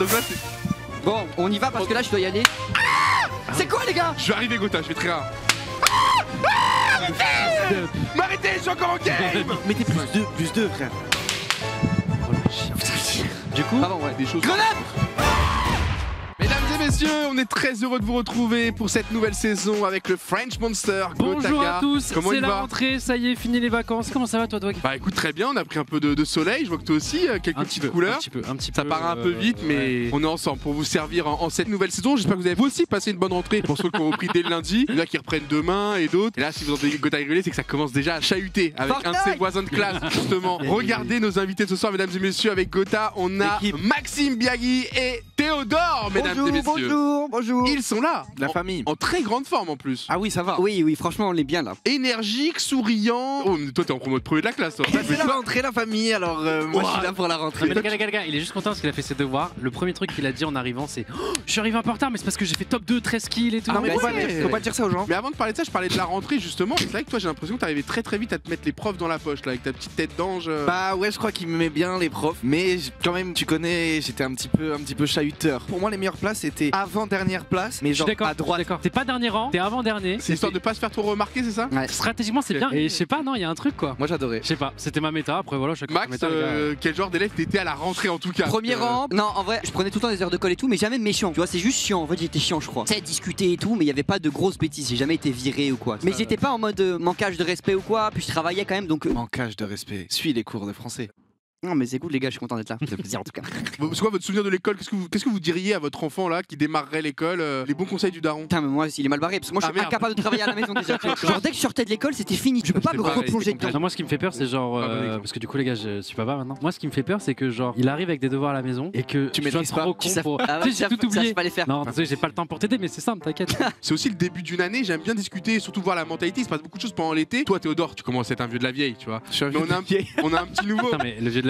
donc là c'est... Bon, on y va parce que là je dois y aller. Ah, c'est quoi les gars? Je vais arriver Gotha, je vais très rare. Arrêtez! M'arrêtez, je suis encore en game! Mettez plus 2 frère. Oh le chien. Du coup, avant, ouais, des choses... Grenade! Messieurs, on est très heureux de vous retrouver pour cette nouvelle saison avec le French Monster. Bonjour Gotaga. À tous, c'est la rentrée, ça y est, fini les vacances. Comment ça va toi, Doug? Bah écoute, très bien, on a pris un peu de soleil, je vois que toi aussi, quelques petites couleurs. Un petit peu, ça part un peu vite, mais on est ensemble pour vous servir en cette nouvelle saison. J'espère que vous avez aussi passé une bonne rentrée pour ceux qui ont repris dès le lundi. Il y en a qui reprennent demain et d'autres. Et là, si vous entendez Gotaga rigoler, c'est que ça commence déjà à chahuter avec Fortnite, un de ses voisins de classe, justement. Regardez nos invités ce soir, mesdames et messieurs, avec Gotaga, on a Maxime Biaggi et Theodort, mesdames et messieurs. Bonjour, bonjour. Ils sont là, la famille. En très grande forme en plus. Ah oui, ça va. Oui, oui, franchement, on est bien là. Énergique, souriant. Oh, mais toi, t'es en promo de premier de la classe, toi. C'est la rentrée, la famille, alors moi, je suis là pour la rentrée. Mais les gars, il est juste content parce qu'il a fait ses devoirs. Le premier truc qu'il a dit en arrivant, c'est oh, je suis arrivé un peu en retard, mais c'est parce que j'ai fait top 2, 13 kills et tout. Non, mais faut pas dire ça aux gens. Mais avant de parler de ça, je parlais de la rentrée justement. C'est vrai que toi, j'ai l'impression que t'arrivais très vite à te mettre les profs dans la poche, là, avec ta petite tête d'ange. Bah ouais, je crois qu'il me met bien les profs. Mais quand même, tu connais, j'étais un petit peu chahuteur. Pour moi, les meilleures places c'était avant-dernière place, mais genre à droite. T'es pas dernier rang, t'es avant-dernier. C'est histoire de pas se faire trop remarquer, c'est ça? Ouais. Stratégiquement, c'est bien. Et je sais pas, non, il y a un truc quoi. Moi j'adorais. Je sais pas, c'était ma méta. Après, voilà, chaque Max, méta, quel genre d'élève t'étais à la rentrée en tout cas? Premier rang. Non, en vrai, je prenais tout le temps des heures de colle et tout, mais jamais méchant. Tu vois, c'est juste chiant. En fait, j'étais chiant, je crois. C'est discuter et tout, mais il y avait pas de grosses bêtises. J'ai jamais été viré ou quoi. Mais j'étais pas en mode manquage de respect ou quoi. Puis je travaillais quand même, donc. Manquage de respect. Suis les cours de français. Non mais c'est cool les gars, je suis content d'être là, c'est plaisir en tout cas. C'est quoi votre souvenir de l'école? Qu'est-ce que vous diriez à votre enfant là qui démarrerait l'école? Les bons conseils du daron? Putain mais moi il est mal barré parce que moi je suis incapable de travailler à la maison déjà. Genre dès que je sortais de l'école c'était fini, je peux pas me replonger dedans. Moi ce qui me fait peur c'est genre, parce que du coup les gars je suis papa maintenant. Moi ce qui me fait peur c'est que genre il arrive avec des devoirs à la maison et que tu sois trop con. Tu sais j'ai tout oublié. Non tu sais j'ai pas le temps pour t'aider mais c'est simple t'inquiète. C'est aussi le début d'une année, j'aime bien discuter, surtout voir la mentalité, il se passe beaucoup de choses pendant l'été. Toi Theodort tu commences à être un vieux de la vieille tu vois. On a un petit nouveau.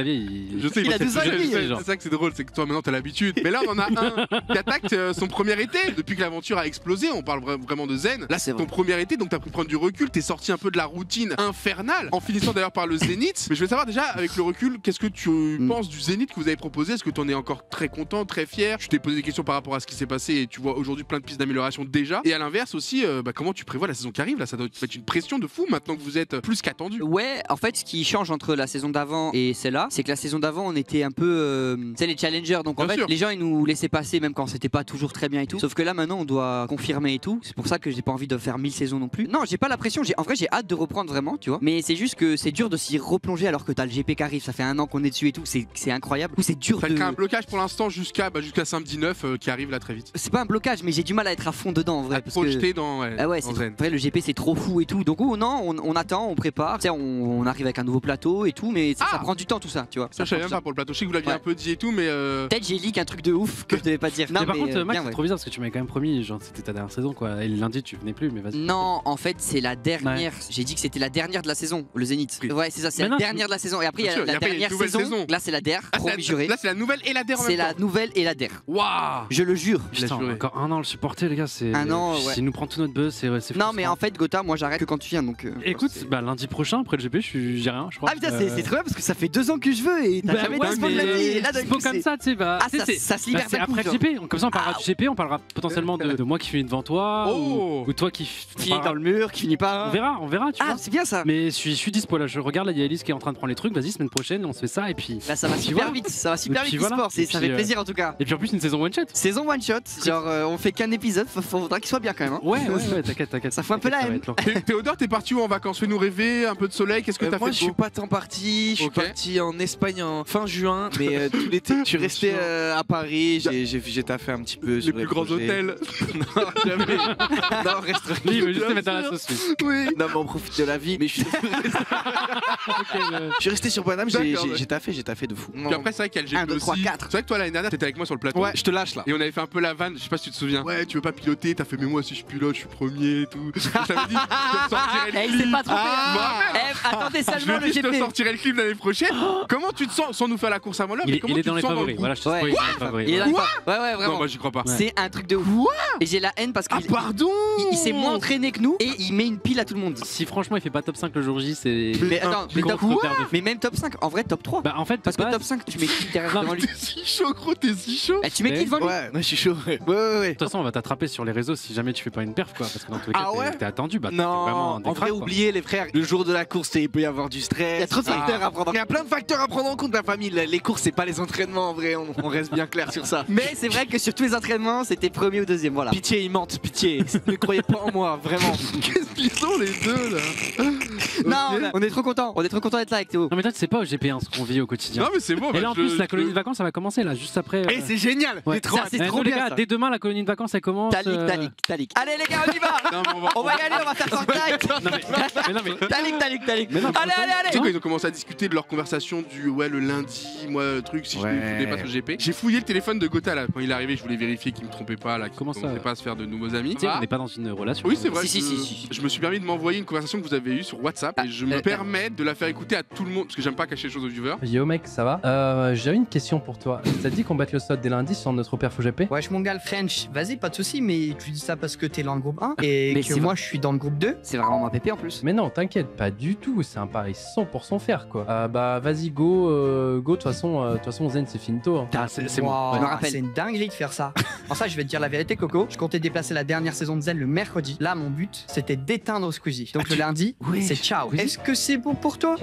La vie, je sais, il a 2 ans et demi. C'est ça que c'est drôle, c'est que toi maintenant t'as l'habitude. Mais là on en a un qui attaque son premier été. Depuis que l'aventure a explosé, on parle vraiment de zen. Là c'est ton premier été, donc t'as pu prendre du recul, t'es sorti un peu de la routine infernale. En finissant d'ailleurs par le Zenith. Mais je veux savoir déjà avec le recul, qu'est-ce que tu penses du Zenith que vous avez proposé? Est-ce que t'en es encore très content, très fier? Je t'ai posé des questions par rapport à ce qui s'est passé et tu vois aujourd'hui plein de pistes d'amélioration déjà. Et à l'inverse aussi, comment tu prévois la saison qui arrive? Là ça doit te mettre une pression de fou maintenant que vous êtes plus qu'attendu. Ouais, en fait ce qui change entre la saison d'avant et celle-là, c'est que la saison d'avant on était un peu c'est les challengers donc en fait les gens ils nous laissaient passer même quand c'était pas toujours très bien et tout, sauf que là maintenant on doit confirmer et tout, c'est pour ça que j'ai pas envie de faire 1000 saisons non plus. Non j'ai pas la pression, en vrai j'ai hâte de reprendre vraiment tu vois, mais c'est juste que c'est dur de s'y replonger alors que t'as le GP qui arrive, ça fait 1 an qu'on est dessus et tout, c'est incroyable. C'est dur de... un blocage pour l'instant jusqu'à samedi 9 qui arrive là très vite. C'est pas un blocage mais j'ai du mal à être à fond dedans en vrai, à parce projeter que... dans ah ouais, en vrai le GP c'est trop fou et tout, donc on attend, on prépare, on arrive avec un nouveau plateau et tout, mais ça prend du temps tout ça, tu vois. Ça je savais même pas pour le plateau, je sais que vous l'aviez un peu dit et tout, mais peut-être j'ai leak un truc de ouf que je devais pas dire. Non, mais par contre, Max, c'est trop bizarre parce que tu m'avais quand même promis, genre c'était ta dernière saison quoi. Et le lundi tu venais plus, mais vas-y. Non, en fait c'est la dernière. Ouais. J'ai dit que c'était la dernière de la saison, le Zenith. Okay. Ouais, c'est ça, c'est la dernière de la saison. Et après il y a la dernière saison. Là c'est la der, promis juré. Là c'est la nouvelle et la der. C'est la nouvelle et la der. Waouh. Je le jure. Encore 1 an le supporter les gars, c'est. 1 an. Il nous prend tout notre buzz, c'est. Non mais en fait Gotha, moi j'arrête que quand tu viens donc. Écoute, bah lundi prochain après le GP, j'ai rien, je crois. Ah putain c'est trop bien parce que ça fait 2 ans que je veux et t'as jamais d'espoir de la vie. C'est beau comme ça, tu sais. Bah, ça se libère après le GP. Comme ça, on parlera du GP, on parlera potentiellement de moi qui finit devant toi ou toi qui finit dans le mur, qui finit pas. On verra, tu vois. Ah, c'est bien ça. Mais je suis dispo là, je regarde la Yaelis qui est en train de prendre les trucs. Vas-y, semaine prochaine, on se fait ça et puis. Là, ça va super vite, l'e-sport. Ça fait plaisir en tout cas. Et puis en plus, une saison one shot. Saison one shot, genre on fait qu'un épisode, faudra qu'il soit bien quand même. Ouais, t'inquiète. Ça fout un peu la haine. Theodort, t'es parti où en vacances? Fais-nous rêver, un peu de soleil, qu'est-ce que t'as fait? Moi, je suis pas tant parti, je suis parti en Espagne en fin juin, mais tout l'été je suis resté à Paris, j'ai taffé un petit peu sur les plus grands hôtels. Non, jamais. Non, reste tranquille. Oui, juste mettre à la sauce. Oui. Non, mais on profite de la vie, mais je suis je suis resté sur Paname, j'ai taffé de fou. Puis après c'est vrai qu'il y a le GP aussi. C'est vrai que toi l'année dernière t'étais avec moi sur le plateau. Ouais, je te lâche là. Et on avait fait un peu la vanne, je sais pas si tu te souviens. Ouais, tu veux pas piloter, t'as fait mais moi si je pilote, je suis premier et tout. Ça veut dire je te sortirai le clip. Il s'est pas trompé. Attendez seulement le GP. Je te sortirai le clip l'année prochaine. Comment tu te sens sans nous faire la course à moi là? Il est dans les favoris. Voilà, je te spoil. Il est dans les favoris. Ouais, ouais, vraiment. Non, moi j'y crois pas. C'est un truc de ouf. Et j'ai la haine parce que. Ah, pardon. Il s'est moins entraîné que nous et il met une pile à tout le monde. Si franchement il fait pas top 5 le jour J, c'est. Mais attends, mais même top 5, en vrai top 3. Bah en fait, parce que top 5, tu mets qui derrière devant lui? T'es si chaud, gros, t'es si chaud. Tu mets qui devant lui? Ouais, je suis chaud. Ouais, ouais. De toute façon, on va t'attraper sur les réseaux si jamais tu fais pas une perf quoi. Parce que dans tous les cas, t'es attendu. Bah non, en vrai, oubliez les frères. Le jour de la course, il peut y avoir du stress. Il y a trop de facteurs à prendre en compte. Il y a plein de facteurs à prendre en compte, la famille. Les courses, c'est pas les entraînements en vrai. On reste bien clair sur ça. Mais c'est vrai que sur tous les entraînements, c'était premier ou deuxième. Voilà. Pitié, il mente, pitié. Ne croyez pas en moi, vraiment. Qu'est-ce qu'ils sont les deux là? Non, on est trop contents. On est trop contents d'être là avec Théo. Non mais toi, tu sais pas au GP1 ce qu'on vit au quotidien. Non mais c'est bon. Et là en plus, la colonie de vacances, ça va commencer là, juste après. Et c'est génial. C'est trop bien. Dès demain, la colonie de vacances, elle commence. Talik. Allez les gars, on y va. On va y aller, on va faire Fortnite. Talik. Allez. Tu sais qu'ils ont commencé à discuter de leur conversation du ouais le lundi, moi le truc si je voulais pas sur GP. J'ai fouillé le téléphone de Gota là quand il est arrivé, je voulais vérifier qu'il me trompait pas là. Comment ça? Pas à se faire de nouveaux amis. On n'est pas dans une relation. Oui c'est vrai. Je me suis permis de m'envoyer une conversation que vous avez eue sur WhatsApp et je me permets de la faire écouter à tout le monde parce que j'aime pas cacher les choses aux viewers. Yo mec, ça va? J'ai une question pour toi. Ça te dit qu'on batte le SOT dès lundi sur notre perf au GP? Wesh mon gars le French, vas-y pas de soucis, mais tu dis ça parce que t'es dans le groupe 1 et que moi je suis dans le groupe 2. C'est vraiment ma pépé en plus. Mais non, t'inquiète pas du tout, c'est un pari 100% fair quoi. Bah vas-y go, de toute façon Zen c'est finito. Hein. C'est bon. Ouais. C'est une dinguerie de faire ça. En ça je vais te dire la vérité Coco, je comptais déplacer la dernière saison de Zen le mercredi. Là mon but c'était d'éteindre Squeezie. Donc le lundi, c'est ciao. Oui. Est-ce que c'est bon pour toi?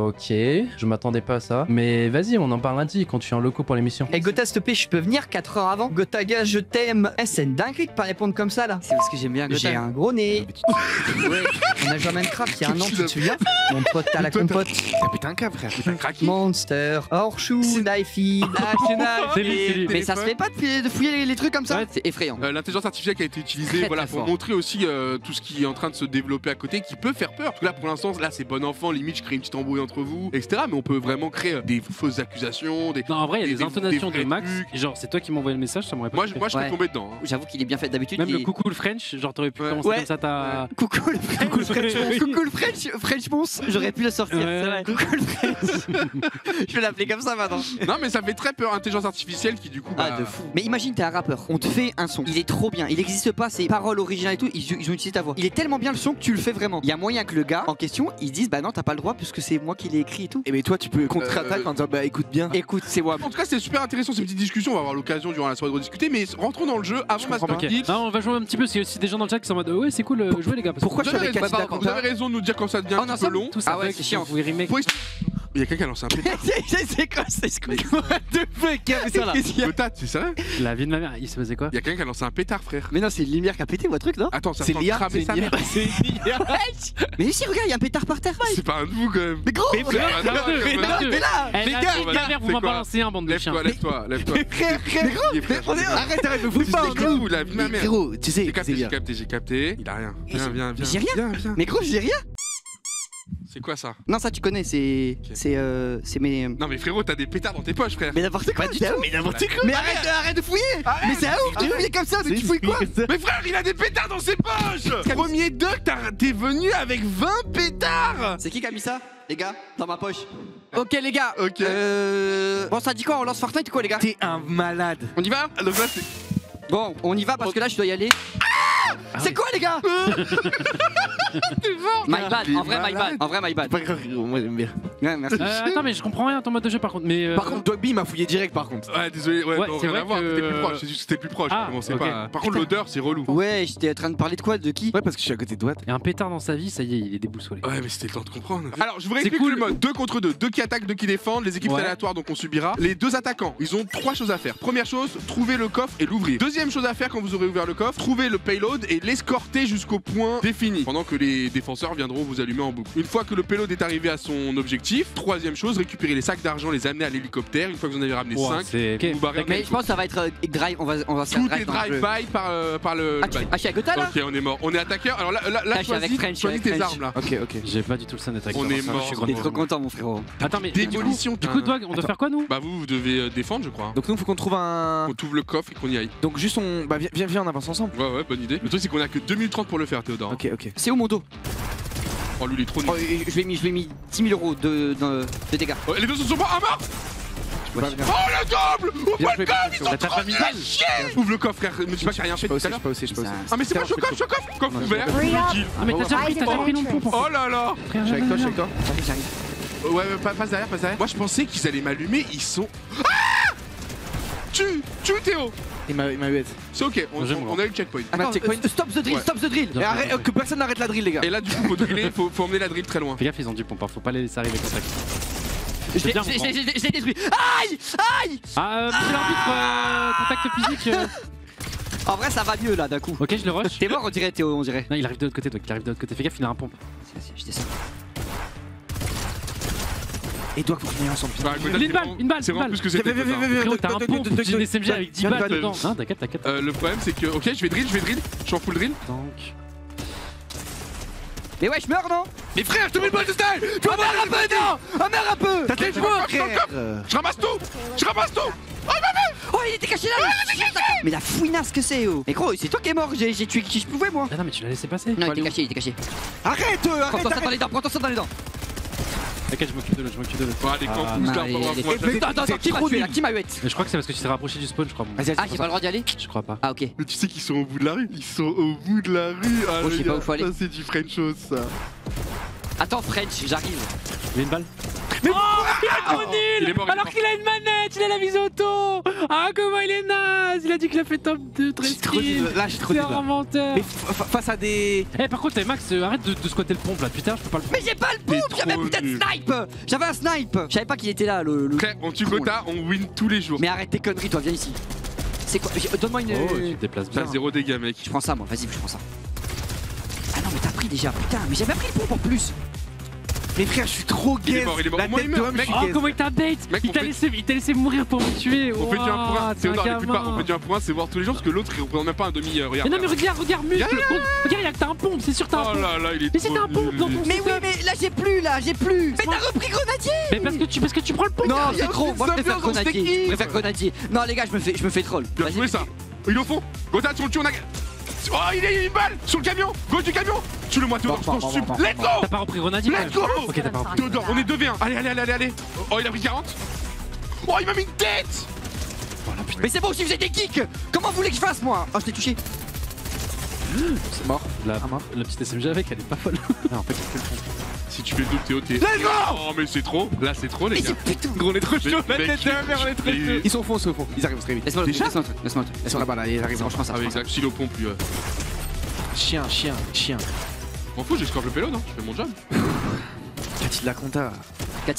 Ok, je m'attendais pas à ça. Mais vas-y, on en parle lundi quand tu es en locaux pour l'émission. Et Gota, s'il te plaît, je peux venir 4 heures avant? Gotaga, je t'aime. Eh, c'est une dinguerie de pas répondre comme ça là. C'est parce que j'aime bien Gotaga. J'ai un gros nez. Ouais. On a joué à Minecraft il y a un an, tu te souviens? Mon pote, t'as la compote. Ah putain, cap, frère. Putain, craqué. Monster, Horseshoe, Snifey, mais ça se fait pas de fouiller les trucs comme ça. C'est effrayant. L'intelligence artificielle qui a été utilisée pour montrer aussi tout ce qui est en train de se développer à côté qui peut faire peur. Parce que là, pour l'instant, là, c'est bon enfant, limite, je crée une petite embrouille entre vous, etc. Mais on peut vraiment créer des fausses accusations, des. Non, en vrai, il y a des intonations de Max. Genre, c'est toi qui m'envoyais le message, ça m'aurait pas. Moi, je serais tombé dedans. J'avoue qu'il est bien fait d'habitude. Même le coucou le French, genre, t'aurais pu commencer comme ça, t'as. Coucou le French. Coucou le French Monster, j'aurais pu le sortir. Coucou le French. Je vais l'appeler comme ça maintenant. Non, mais ça fait très peur, intelligence artificielle qui, du coup. Ah, de fou. Mais imagine, t'es un rappeur, on te fait un son. Il est trop bien, il n'existe pas, ses paroles originales et tout, ils ont utilisé ta voix. Il est tellement bien le son que tu le fais vraiment. Il y a moyen que le gars en question, ils disent bah non t'as pas le droit puisque c'est moi qui l'ai écrit et tout. Et mais toi tu peux contre-attaquer en disant bah écoute bien. Écoute c'est moi. En tout cas c'est super intéressant ces petites discussions, on va avoir l'occasion durant la soirée de rediscuter, mais rentrons dans le jeu avant Master Kill. Non, on va jouer un petit peu, parce qu'il y a aussi des gens dans le chat qui sont en mode ouais c'est cool jouer les gars. Pourquoi je suis avec Cassida comme ça? Vous avez raison de nous dire quand ça devient un peu long. Ah ouais c'est chiant. Il y a quelqu'un qui a lancé un pétard. C'est quoi? C'est quoi? What the fuck? Qui a fait ça là? Gota, c'est ça? La vie de ma mère, il se faisait quoi? Il y a quelqu'un qui a lancé un pétard, frère. Mais non, c'est une lumière qui a pété ou un truc, non? Attends, ça a cramé sa mère. C'est mais si, regarde, il y a un pétard par terre. C'est pas un de vous quand même. Mais gros, mais là, les gars, vous m'en balancez un, bande de chiens. Lève-toi. Mais gros, arrête, vous foutez pas en nous, la vie de ma mère. Gros, tu sais, j'ai capté. Il a rien. Viens. J'ai rien. Mais gros, j'ai rien. C'est quoi ça? Non, ça tu connais, c'est. Okay. C'est mes. Non, mais frérot, t'as des pétards dans tes poches, frère. Mais n'importe quoi, mais n'importe quoi. Mais arrête de fouiller. Mais c'est à ouf, tu fouilles comme ça, mais tu fouilles quoi? Mais frère, il a des pétards dans ses poches. Premier doc, t'es venu avec 20 pétards. C'est qui a mis ça, les gars, dans ma poche? Ok, les gars. Ok. Bon, ça dit quoi? On lance Fortnite ou quoi, les gars? T'es un malade. On y va? Bon, on y va parce que là, je dois y aller. C'est quoi, les gars? My bad, en vrai my bad. Pas grave, moi j'aime bien. Ouais, merci. Attends, mais je comprends rien à ton mode de jeu par contre. Mais Par contre, Dogby m'a fouillé direct par contre. Ouais, désolé, ouais, non, rien à voir, t'étais plus proche, c'était plus proche. Ah, okay. Par contre, l'odeur c'est relou. Ouais, j'étais en train de parler de quoi? De qui? Ouais, parce que je suis à côté de Watt. Et un pétard dans sa vie, ça y est, il est déboussolé. Ouais, mais c'était le temps de comprendre. Alors, je vous réexplique le mode 2 contre 2, 2 qui attaquent, 2 qui défendent, les équipes aléatoires donc on subira. Les deux attaquants, ils ont 3 choses à faire. Première chose, trouver le coffre et l'ouvrir. Deuxième chose à faire quand vous aurez ouvert le coffre, trouver le payload et l'escorter jusqu'au point défini pendant que les défenseurs viendront vous allumer en boucle. Une fois que le payload est arrivé à son objectif, troisième chose, récupérer les sacs d'argent, les amener à l'hélicoptère. Une fois que vous en avez ramené 5, vous barrez. Mais je pense que ça va être drive, on va se faire drive. Tout est drive-by par le. Ah, je suis à Gota là? Ok, on est mort. On est attaqueur. Alors là, choisis tes armes là. Ok. J'ai pas du tout le son d'attaqueur. On est mort. On est trop content, mon frérot. Attends, mais. Démolition. Du coup, toi, on doit faire quoi nous? Bah, vous devez défendre, je crois. Donc, nous, faut qu'on trouve un. On trouve le coffre et qu'on y aille. Donc, juste on. Bah, viens, on avance ensemble. Ouais, bonne idée. Le truc, c'est qu'on a que 2 minutes 30 pour le faire, Théodore. Ok. C'est où mon dos? Oh, lui il est trop nul. Je lui ai mis, 10 000 € de dégâts. Oh, les deux sont sur moi, un mort. Oh le double! Oh my god, ils sont trop nuls à chier! Ouvre le coffre frère, mais tu vois qu'il n'y a rien fait tout à l'heure. Ah mais c'est pas, je coffre! Coffre ouvert! Ah mais t'as pris mon pompe. Oh là là! Je suis avec toi, j'arrive. Ouais, passe derrière, Moi je pensais qu'ils allaient m'allumer, ils sont... Ah! Tue Théo! Il m'a eu. C'est ok, on a eu le checkpoint. Stop the drill, que personne n'arrête la drill les gars. Et là du coup faut driller, faut emmener la drill très loin. Fais gaffe ils ont du pompe, faut pas les laisser arriver contact. Je l'ai détruit. Aïe! Aïe! L'arbitre, contact physique. En vrai, ça va mieux là d'un coup. Ok, je le rush. T'es mort, on dirait, Théo, on dirait. Non, il arrive de l'autre côté, donc il arrive de l'autre côté. Fais gaffe, il a un pompe. Je descends. Et toi, pour finir ensemble. Une balle! C'est vraiment plus que c'était. T'as un pompe, j'ai une SMG avec 10 balles dedans. Non, t'inquiète. Le problème, c'est que. Ok, je vais drill. Je suis en full drill. Donc. Mais ouais, je meurs, non? Mais frère, je te mets le bol de style! Tu vas meurs un peu, non! Meurs un peu! T'as tes cheveux! Je ramasse tout! Oh ma meuf! Oh, il était caché là! Mais la fouinasse que c'est, oh! Mais gros, c'est toi qui es mort, j'ai tué qui je pouvais, moi! Non, mais tu l'as laissé passer! Non, il était caché! Arrête! Prends-toi ça dans les dents! Ok, je m'occupe de l'autre. Ah, les camps poussent là, on va voir. Attends, qui m'a eu? Mais je crois que c'est parce que tu t'es rapproché du spawn, je crois. Ah, j'ai pas le droit d'y aller? Je crois pas. Ah, ok. Mais tu sais qu'ils sont au bout de la rue? Ils sont au bout de la rue! Ah, je sais pas où faut aller. Ça, c'est du French House, ça. Attends, French, j'arrive. Il a une balle. Mais il est trop nul! Alors qu'il a une manette, il a la mise auto! Ah, comment il est naze! Il a dit qu'il a fait top 2, très skill. Là, je suis trop nul. C'est un menteur. Mais face à des. Eh, par contre, Max, arrête de squatter le pompe là, putain, je peux pas le pompe. Mais j'ai pas le pompe! J'avais putain de snipe! J'avais un snipe! Je savais pas qu'il était là, le. Ok, on tue Gotha, on win tous les jours. Mais arrête tes conneries, toi, viens ici. C'est quoi? Donne-moi une. Oh, tu te déplaces bien. T'as 0 dégâts, mec. Je prends ça, moi, vas-y, je prends ça. Ah non, mais t'as pris déjà, putain, mais j'ai pas pris le pompe en plus! Mais frère, je suis trop gay. La tête d'homme, mec. Oh, comment il t'a bait. Il t'a laissé mourir pour me tuer. On fait du 1 pour 1. On fait du 1 pour 1, c'est voir tous les jours parce que l'autre il représente même pas un demi. Regarde. Mais non, mais regarde, muscle. Regarde, t'as un pompe, c'est sûr t'as un pompe. Oh là là, il est. Mais c'est un pompe dans ton. Mais oui, mais là j'ai plus. Mais t'as repris grenadier. Mais parce que tu prends le pompe. Non, c'est trop. Moi je préfère grenadier. Non les gars, je me fais troll. Bien joué ça. Il est au fond. Gotha, tu le tues, on a. Oh, il a une balle sur le camion. Go du camion. Tue-le-moi, Theodort, je t'en supplie. Let's go. T'as pas repris Ronaldo? Let's go. Ok, t'as pas repris. Theodort, on est 2v1. Allez. Oh, il a pris 40. Oh, il m'a mis une tête. Oh la putain. Mais c'est bon, si vous êtes des geeks. Comment vous voulez que je fasse, moi? Oh, je t'ai touché. C'est mort. La petite SMG avec, elle est pas folle. Non, en fait, c'est que le fond. Si tu fais le double, Théo, t'es. Let's go. Oh, mais c'est trop. Là, c'est trop, les gars. Gros, on est trop chaud. La tête derrière, on est trop chaud. Ils sont au fond, Ils arrivent très vite. Laisse-moi le truc. Ils sont là-bas, là. Ils arrivent, je prends ça. Ah, exact. Si le pompe, lui. Chien. M'en fous, j'escorte le pélone, hein. Je fais mon job. Cathy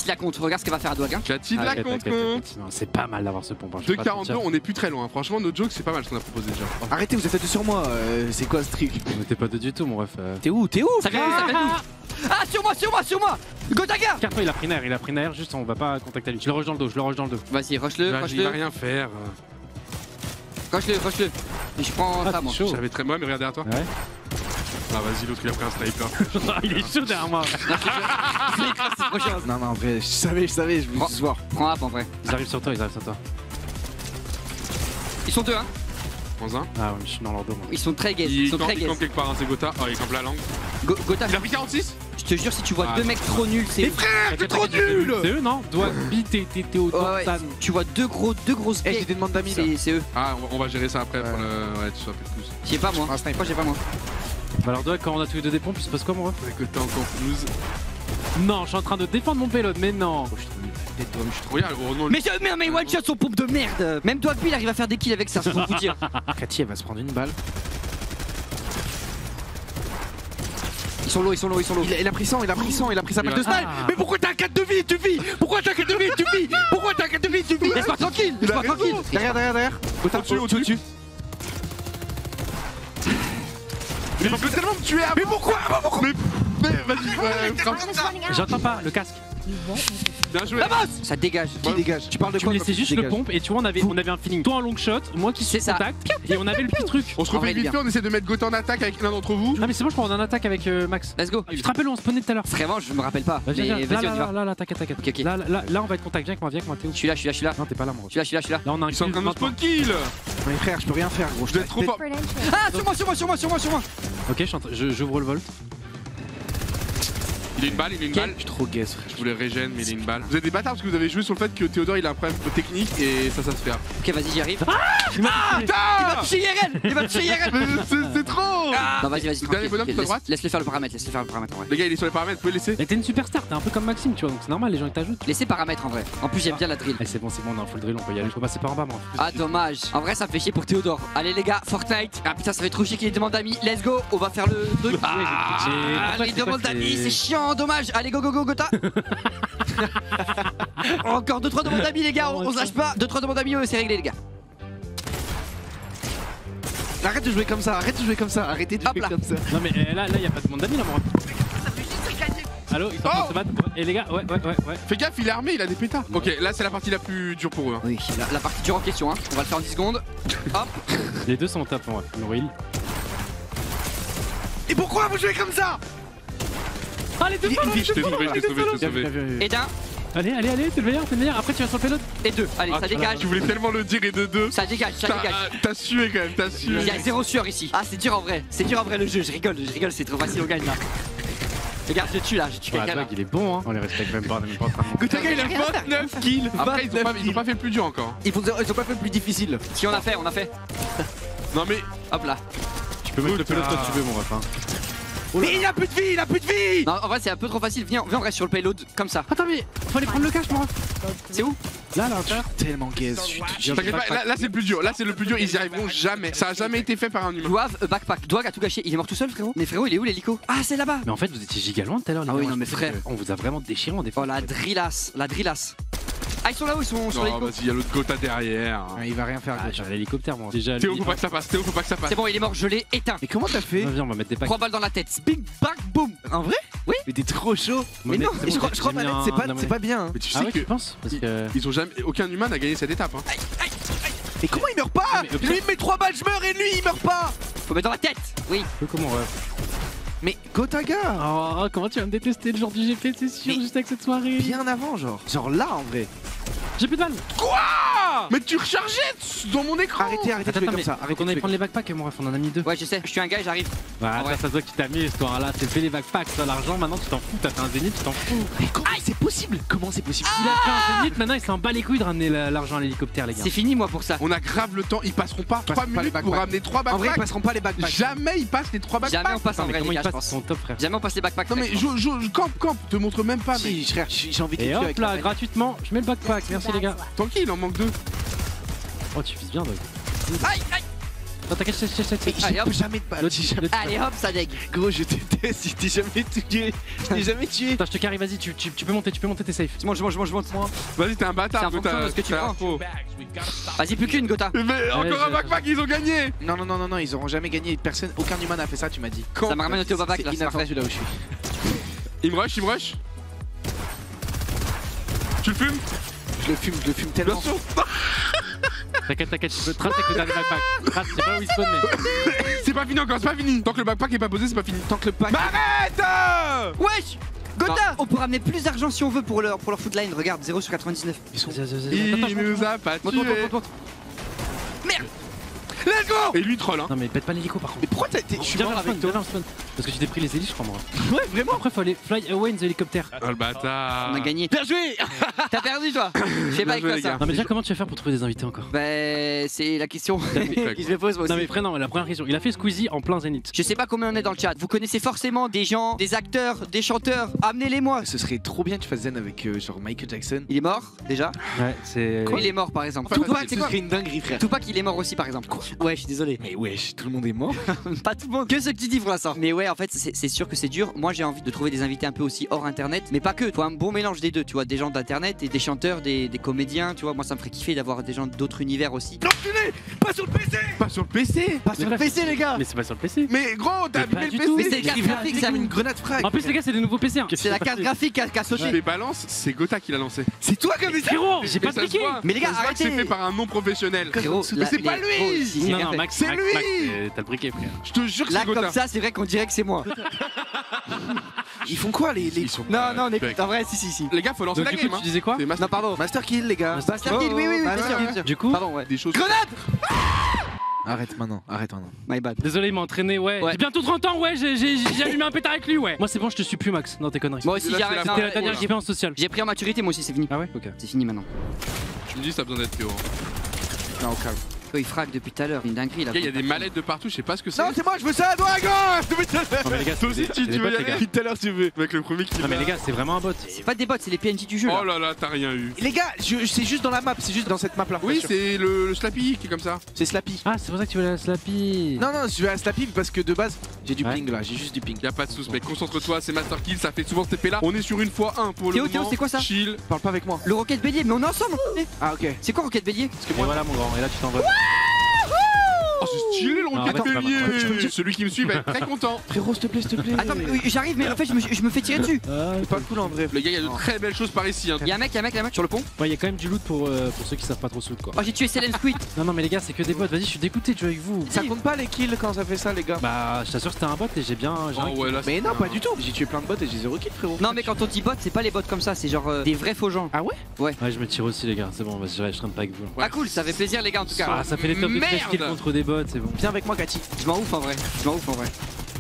de la compte, regarde ce qu'elle va faire à Douaga. Cathy de la compte. C'est pas mal d'avoir ce pompe. 2,42, on est plus très loin. Franchement, notre joke, c'est pas mal ce qu'on a proposé déjà. Arrêtez, vous êtes fait sur moi. C'est quoi ce truc? On était pas deux du tout, mon ref. T'es où? Ah, sur moi! Gotaga! Carton, il a pris nair, juste on va pas contacter lui. Je le rush dans le dos. Vas-y, rush-le. Il va rien faire. Rush-le. Et je prends ça, moi. J'avais très mal, mais regarde derrière toi. Ouais. Ah, vas-y, l'autre il a pris un sniper. Il est chaud derrière moi. Non, en vrai, je savais, je voulais se voir. Prends up en vrai. Ils arrivent sur toi. Ils sont deux, hein. Prends un. Ah, ouais, je suis dans leur dos. Moi. Ils sont très gays. Ils campent quelque part, hein, c'est Gotha. Oh, il campe la langue. Gotha. Il a pris 46. Je te jure, si tu vois deux mecs trop nuls, c'est. Mais frère, t'es trop nul. C'est eux, non? Doit biter, t'es au temps. Tu vois deux grosses. Eh, j'ai des demandes d'amis. C'est eux. Ah, on va gérer ça après. Ouais, tu sois plus. J'ai pas moi. Bah alors, quand on a tous les deux des pompes, il se passe quoi, mon ref? Écoute, t'es encore plus. Non, je suis en train de défendre mon pélode, mais non. Oh, mais one shot son pompe de merde. Même toi, il arrive à faire des kills avec ça, c'est pour vous dire. Cathy, elle va se prendre une balle. Ils sont low. Il a pris sa balle de snipe. Mais pourquoi t'as 4 de vie? Tu vis. Laisse-moi tranquille. Derrière. Au-dessus. Mais il veut tellement me tuer. Mais pourquoi? Mais vas-y. J'entends pas le casque. Bien joué. La base. Ça dégage. Qui dégage? Tu parles de quoi? Tu me laissais juste le pompe et tu vois on avait un feeling. Toi en long shot, moi qui suis contact et on avait le petit truc. On se refait vite fait, on essaie de mettre Gotha en attaque avec l'un d'entre vous. Ah mais c'est bon, je crois qu'on a en attaque avec Max. Let's go. Tu te rappelles où on se prenait tout à l'heure? Vraiment, je me rappelle pas. Là, t'inquiète. Là, on va être contact. Viens avec moi, Théo. Je suis là. Non, t'es pas là, mon gars. Je suis là. Là, on a un kill. Ils sont en train de me spawn kill. Mais frère, je peux rien faire, gros. Je vais être trop fort. Ah, sur moi. Ok, j'ouvre le vol. Il a une balle, il a une balle. Je suis trop guess. Je voulais régène, mais il a une balle. Vous êtes des bâtards parce que vous avez joué sur le fait que Theodort il a un problème technique et ça, ça se fait. Ok, vas-y, j'y arrive. Ah putain, il va toucher IRL. Il va toucher IRL. C'est trop. Non, vas-y. Dernier bonhomme tout à droite. Laisse-le faire le paramètre, ouais. Les gars, il est sur les paramètres, vous pouvez laisser. Mais t'es une superstar, t'es un peu comme Maxime, tu vois, donc c'est normal, les gens ils t'ajoutent. Laissez paramètres en vrai. En plus, j'aime bien la drill. C'est bon, on a un full drill, on peut y aller. Je peux passer par en bas, moi. Ah, dommage. En vrai, ça me fait chier pour Theodort. Allez, les gars, Fortnite. Ah putain, ça fait trop chier qu'il ait demande d'amis. Let's go, on va faire le truc. Allez, demande d'amis, c'est chiant, dommage. Allez, go, go, go, Gota. Encore 2-3 demandes d'amis, les gars, on se lâche pas. 2-3 demandes d'amis, c'est réglé, les gars. Arrête de jouer comme ça, arrêtez de jouer comme ça. Non, mais là, y a pas de demande d'amis, là, mon ref. Allo, ils sont en train de se battre. Et les gars, ouais. Fais gaffe, il est armé, il a des pétards. Ouais. Ok, là c'est la partie la plus dure pour eux. Hein. Oui, la partie dure en question, hein. On va le faire en 10 secondes. Hop. Les deux sont au top, ouais. Nouril. Et pourquoi vous jouez comme ça? Ah, les deux sont au top. Je te sauve. Et d'un. Allez, t'es le meilleur, Après, tu vas sur le pélote. Et deux, allez, ça dégage. Tu voulais tellement le dire, et de deux. Ça dégage, T'as sué quand même, Il y a zéro sueur ici. Ah, c'est dur en vrai. C'est dur en vrai le jeu. Je rigole, c'est trop facile, on gagne là. Regarde, je tue là, quelqu'un là. Il est bon, hein. On les respecte même pas, Gotaga, il a 29 kills. Après, ils ont pas fait le plus dur encore. Ils ont pas fait le plus difficile. Si, on a fait, Non mais... Hop là. Tu peux mettre le payload, toi tu veux, mon ref. Mais il a plus de vie, Non, en vrai, c'est un peu trop facile. Viens, on reste sur le payload, comme ça. Attends, mais fallait prendre le cash, mon ref. C'est où? Là, l'intérieur. Tellement gaze, t'inquiète pas, là c'est le plus dur, ils y arriveront jamais. Ça a jamais été fait par un humain. Doag a tout gâché, il est mort tout seul, frérot. Mais frérot, il est où l'hélico? Ah, c'est là-bas. Mais en fait, vous étiez giga loin tout à l'heure. Ah oui, non, mais frère, on vous a vraiment déchiré en défense. Oh, la drillasse, Ah, ils sont là-haut, ils sont sur l'hélico. Vas-y, il y a l'autre Gota derrière. Il va rien faire, j'ai l'hélicoptère, moi. Théo, faut pas que ça passe, C'est bon, il est mort, je l'ai éteint. Mais comment t'as fait? Viens, on va mettre des packs. 3 balles dans la tête. Big bang, boom. En vrai? Oui. Mais t'es trop chaud. Mais non, je crois que c'est pas bien. Mais tu sais que. Aucun humain n'a gagné cette étape. Aïe, aïe, aïe. Mais comment il meurt pas? Lui il met 3 balles, je meurs, et lui il meurt pas. Faut mettre dans la tête. Oui. Comment on va? Mais Gotaga, oh, comment tu vas me détester le genre du GP, c'est sûr, juste avec cette soirée. Bien avant, genre là en vrai. J'ai plus de balles. Quoi? Mais tu rechargeais dans mon écran. Arrêtez de jouer comme ça. On allait prendre les backpacks et mon ref, on en a mis deux. Ouais, je sais, je suis un gars, j'arrive. Voilà, ça se voit que tu t'as mis histoire là, t'as fait les backpacks, t'as l'argent, maintenant tu t'en fous, t'as fait un zénith, tu t'en fous. Mais comment c'est possible? Il a fait un zénith, maintenant il s'en bat les couilles de ramener l'argent à l'hélicoptère, les gars. C'est fini, moi, pour ça. On a grave le temps, ils passeront pas 3 minutes pour ramener 3 backpacks. En vrai, ils passeront pas les backpacks. Jamais ils passent les 3 backpacks. Jamais on passe en vrai, les gars, je pense. Jamais on passe les backpacks. Non, mais camp, te montre même pas, mais j'ai envie de te. Et hop là, gratuitement, je mets le backpack. Merci les gars. Tranquille, il en manque 2. Oh, tu vises bien, Doug. Aïe, aïe. Non, t'inquiète, j'ai jamais de balle. Allez hop, ça deg. Gros, je déteste, je t'ai jamais tué. Attends, je te carry, vas-y, tu peux monter, t'es safe. C'est bon, je monte. Vas-y, t'es un bâtard, Gota. Vas-y, plus qu'une, Gota. Mais encore un backpack, ils ont gagné. Non, ils auront jamais gagné. Personne, aucun humain n'a fait ça, tu m'as dit. Ça me ramène au backpack là, c'est parfait. Là où je suis. Il me rush, Tu le fumes? Je le fume tellement. Bien sûr. T'inquiète, tu peux tracer avec le dernier backpack. Trace, c'est pas où il spawn, mais. C'est pas fini encore, Tant que le backpack est pas posé, c'est pas fini. Bah arrête! Wesh! Gota! On peut ramener plus d'argent si on veut pour leur footline. Regarde, 0 sur 99. Ils sont. Il nous a pas tué. Merde! Let's go! Et lui troll, hein. Non mais pète pas l'hélico par contre. Mais pourquoi t'es. Je suis mort avec toi. Parce que tu t'es pris les hélices, je crois, moi. Ouais, vraiment. Après, faut aller fly away in the hélicoptère. Oh le bâtard. On a gagné. Bien joué. T'as perdu, toi. Je sais pas avec quoi ça. Non mais déjà, comment tu vas faire pour trouver des invités encore? Bah, c'est la question. Il se le pose, moi aussi. Non mais frère, la première question. Il a fait Squeezie en plein zénith. Je sais pas combien on est dans le chat. Vous connaissez forcément des gens, des acteurs, des chanteurs. Amenez-les moi. Ce serait trop bien que tu fasses zen avec genre Michael Jackson. Il est mort déjà? Ouais, c'est. Il est mort par exemple. Tupac, c'est quoi? Une dinguerie, frère. Tupac, il est mort aussi par exemple. Ouais, je suis désolé. Mais ouais, tout le monde est mort. Pas tout le monde. Que ce que tu dis pour l'instant. Mais ouais, en fait, c'est sûr que c'est dur. Moi, j'ai envie de trouver des invités un peu aussi hors internet, mais pas que. Faut un bon mélange des deux, tu vois, des gens d'internet et des chanteurs, des comédiens, tu vois. Moi, ça me ferait kiffer d'avoir des gens d'autres univers aussi. L'enculé, pas sur le PC. Pas sur le PC, les gars. Mais c'est pas sur le PC. Mais gros, t'as abîmé le PC. Mais c'est la carte graphique, c'est une grenade frag. En plus, les gars, c'est des nouveaux PC. C'est la carte graphique qui a sauté. Les balances, c'est Gota qui l'a lancé. C'est toi qui avais ça. J'ai pas cliqué. Mais les gars, arrêtez. C'est fait par un non professionnel. Mais c'est pas lui. Non, Max, c'est lui. T'as le briquet, frère. Je te jure que c'est Gota. Là, comme ça, c'est vrai qu'on dirait que c'est moi. Ils font quoi, les... Non, on écoute, en vrai, si. Les gars, faut lancer la game, hein. Tu disais quoi? Non, pardon. Master Kill, les gars. Master Kill, oui, bien sûr. Du coup, pardon, ouais. Des choses... Grenade. Arrête maintenant, arrête maintenant. My bad. Désolé, il m'a entraîné, ouais. J'ai bientôt 30 ans, ouais, j'ai allumé un pétard avec lui, ouais. Moi, c'est bon, je te suis plus, Max. Non, t'es conneries. Moi aussi, j'ai arrêté. C'était la dernière GP en social. J'ai pris en maturité, moi aussi, c'est fini. Ah ouais, ok. C'est fini maintenant. Je me dis, ça a besoin d'être plus haut. Non, au calme. Il frappe depuis tout à l'heure, une dinguerie là. Il y a des mallettes de partout, je sais pas ce que c'est. Non, c'est moi, je veux ça à droite à gauche depuis tout à l'heure. Toi aussi, tu veux y aller depuis tout à l'heure, tu veux. Mec, le premier qui va. Non, mais les gars, c'est vraiment un bot. C'est pas des bots, c'est les PNJ du jeu. Oh là là, t'as rien eu. Les gars, c'est juste dans la map, c'est juste dans cette map là. Oui, c'est le Slappy qui est comme ça. C'est Slappy. Ah, c'est pour ça que tu veux la Slappy. Non, non, je veux la Slappy parce que de base, j'ai du ping là, j'ai juste du ping. Y'a pas de soucis, mec, concentre-toi, c'est Master Kill, ça fait souvent ce TP là. On est sur une fois 1 pour le moment. Théo, c'est quoi ça? Chill. Parle pas avec moi. Le Rocket Bélier, mais on est ensemble. Ah, ok. C'est quoi Rocket Bélier? Voilà, mon grand, et là, tu t'en vas. Oh, c'est stylé le Rocket Bélier. Celui qui me suit va être très content. Frérot, s'il te plaît, s'il te plaît. Attends, j'arrive, mais en fait, je me fais tirer dessus. C'est pas cool en vrai. Les gars, il y a de très belles choses par ici. Y'a un mec sur le pont. Ouais, y'a quand même du loot pour ceux qui savent pas trop ce loot quoi. Oh, j'ai tué Selen Squid. Non, non, mais les gars, c'est que des bots. Vas-y, je suis dégoûté de jouer avec vous. Ça compte pas les kills quand ça fait ça, les gars. Bah, je t'assure que c'était un bot et j'ai bien. Mais non, pas du tout. J'ai tué plein de bots et j'ai 0 kill, frérot. Non, mais quand on dit bot, c'est pas les bots comme ça, c'est genre des vrais faux gens. Ah ouais? Ouais. Ouais, je me tire aussi, les gars. C'est bon, je traîne pas avec vous. Ah cool, ça fait plaisir, les gars, en tout cas. Ah, ça fait les top contre des bots, c'est bon. Viens avec moi, Cathy. Je m'en ouf en vrai.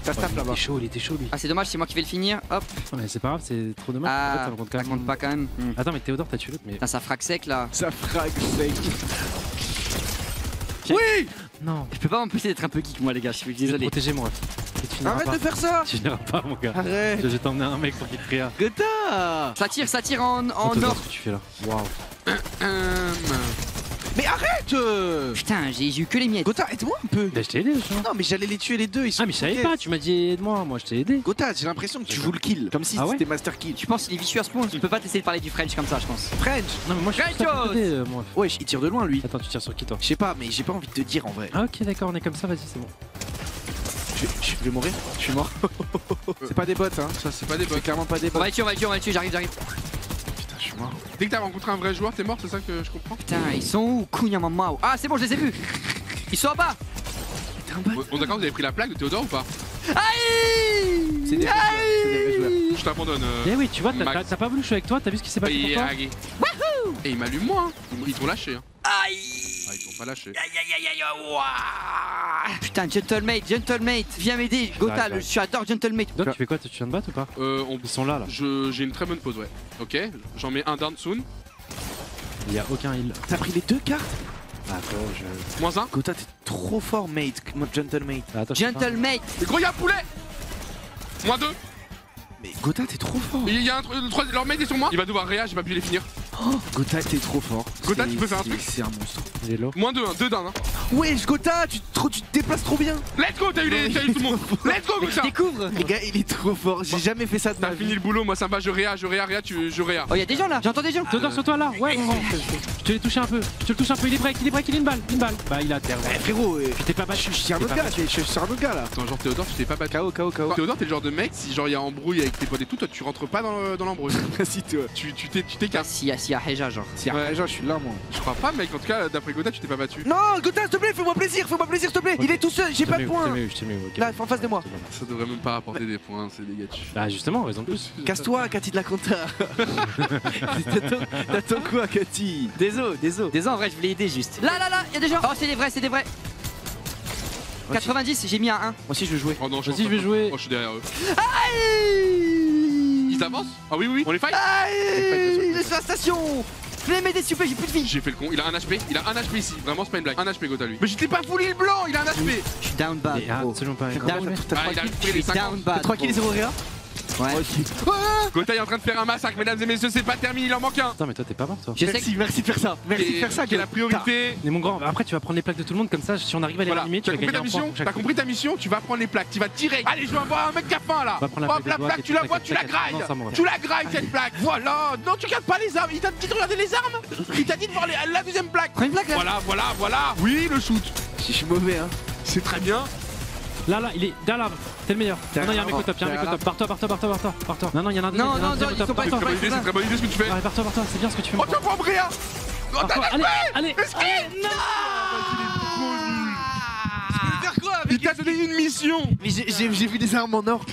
Ça se tape là-bas. Il était chaud lui. Ah, c'est dommage, c'est moi qui vais le finir. Hop. Non, mais c'est pas grave, c'est trop dommage. Ah, en fait, ça compte pas quand même. Attends, mais Theodort, t'as tué l'autre. Mais... ça frappe sec là. Ça frappe sec. Oui. Non. Je peux pas m'empêcher d'être un peu geek, moi, les gars. Je suis désolé. Protégez-moi. Arrête de faire ça. Tu n'iras pas, mon gars. Arrête. Je vais t'emmener un mec pour qu'il te crie. Gota. Ça tire en or. Tu fais là. Waouh. Mais arrête! Putain, j'ai eu que les miettes. Gota, aide-moi un peu. Bah, je t'ai aidé, je crois. Non, mais j'allais les tuer les deux. Ils sont. Ah, mais je savais pas, tu m'as dit aide-moi, moi je t'ai aidé. Gota, j'ai l'impression que tu joues le kill. Comme si c'était Master Kill. Tu penses qu'il est vicieux à ce point? Tu peux pas t'essayer de parler du French comme ça, je pense. French! Non, mais moi je suis à côté, moi. Ouais, il tire de loin lui. Attends, tu tires sur qui toi? Je sais pas, mais j'ai pas envie de te dire en vrai. Ah, ok, d'accord, on est comme ça, vas-y, c'est bon. Je vais mourir, je suis mort. C'est pas des bots, hein. Ça, c'est pas des bots. C'est clairement pas des bots. On va le tuer, j'arrive. Dès que t'as rencontré un vrai joueur, t'es mort, c'est ça que je comprends? Putain, ils sont où? Kouyamamao. Ah, c'est bon, je les ai vus. Ils sont en bas. On est d'accord, vous avez pris la plaque de Theodort ou pas? Aïe! C'est des vrais joueurs. Je t'abandonne. Eh oui, tu vois, t'as pas voulu jouer avec toi, t'as vu ce qui s'est passé pour toi? Wouhou! Et ils m'allument moi, ils t'ont lâché. Aïe! Ah, ils t'ont pas lâché. Aïe. Putain, gentlemate, viens m'aider, Gota, je adore gentlemate. Tu fais quoi? Tu viens de battre ou pas? Ils sont là. J'ai une très bonne pause, ouais. Ok, j'en mets un down soon. Il y a aucun heal. T'as pris les deux cartes? Attends, Moins un. Gota, t'es trop fort, mate. Gentlemate. Gentlemate. Mais gros, y'a un poulet. Moins deux. Mais Gota, t'es trop fort. Il y a un troisième. Leur mate est sur moi. Il va devoir réa, j'ai pas pu les finir. Oh, Gota, t'es trop fort. Gota, tu peux faire un truc? C'est un monstre. Il est low. Moins 2, 2 d'un. Wesh, Gota, tu te déplaces trop bien. Let's go, t'as eu tout le monde. Let's go, Gota. Découvre. Les gars, il est trop fort. J'ai jamais fait ça de ma vie. T'as fini le boulot, moi ça me va, je réa. Oh, y'a des gens là, j'entends des gens. Theodort sur toi là, ouais, bon. Je te l'ai touché un peu. Il est break, il a une balle. Bah, il a terre. Frérot, tu t'es pas battu. Je suis un autre gars, là. Attends, genre Theodort, tu t'es pas battu. KO. Theodort, t'es le genre de mec, si genre y'a embrouille avec tes potes et tout, toi tu rentres pas dans l'embrouille. Si, toi. Tu t'écartes. Si y'a Heja, genre. Si y'a Heja, je suis là, moi. Je crois pas, mec. En tout cas, d'après Gota, tu t'es pas battu. Non, Gota, s'il te plaît, fais-moi plaisir, s'il te plaît. Okay. Il est tout seul, j'ai pas de points. Okay. Là, en face de moi. Ça devrait même pas apporter des points, c'est des gâchis. Ah, justement, raison de plus. Casse-toi, Cathy de la Conta. T'attends quoi, Cathy? Désolé, en vrai, je voulais aider juste. Là, y'a des gens. Oh, c'est des vrais. 90, j'ai mis un 1. Moi aussi, je veux jouer. Oh non, je vais jouer. Oh, je suis derrière eux. Ils avancent? Ah oui, on les fight. Aïe, je suis à la station. Je vais m'aider, s'il vous plaît, j'ai plus de vie. J'ai fait le con, il a un HP ici, vraiment c'est pas une blague. Un HP Gota lui. Mais je t'ai pas foulé le blanc, il a un HP. Je suis down bad. Absolument pas. Je suis down bad. 3 kills et 0 réa. Ouais. Gota est en train de faire un massacre, mesdames et messieurs, c'est pas terminé, il en manque un. Putain, mais toi t'es pas mort toi. Merci de faire ça. Qui est la priorité. Mais mon grand, après tu vas prendre les plaques de tout le monde comme ça, si on arrive à les éliminer, tu vas gagner un point. T'as compris ta mission, tu vas prendre les plaques, tu vas direct. Allez, je vais avoir un mec qui a faim là. Hop, la plaque, tu la vois, tu la grindes cette plaque. Voilà. Non, tu regardes pas les armes, il t'a dit de regarder les armes. Il t'a dit de voir la deuxième plaque. Voilà. Oui, le shoot. Je suis mauvais hein. C'est très bien. Là, il est derrière l'arbre, t'es le meilleur. Non, y'a un mec au top, Par toi. Non, y'en a un deuxième. Non, ils sont pas top. C'est très bonne idée ce que tu fais. Par toi, c'est bien ce que tu fais. Oh, tu vas prendre Bria. Oh, t'as la paix. Allez, non. Il t'a donné une mission. Mais j'ai vu des armes en or.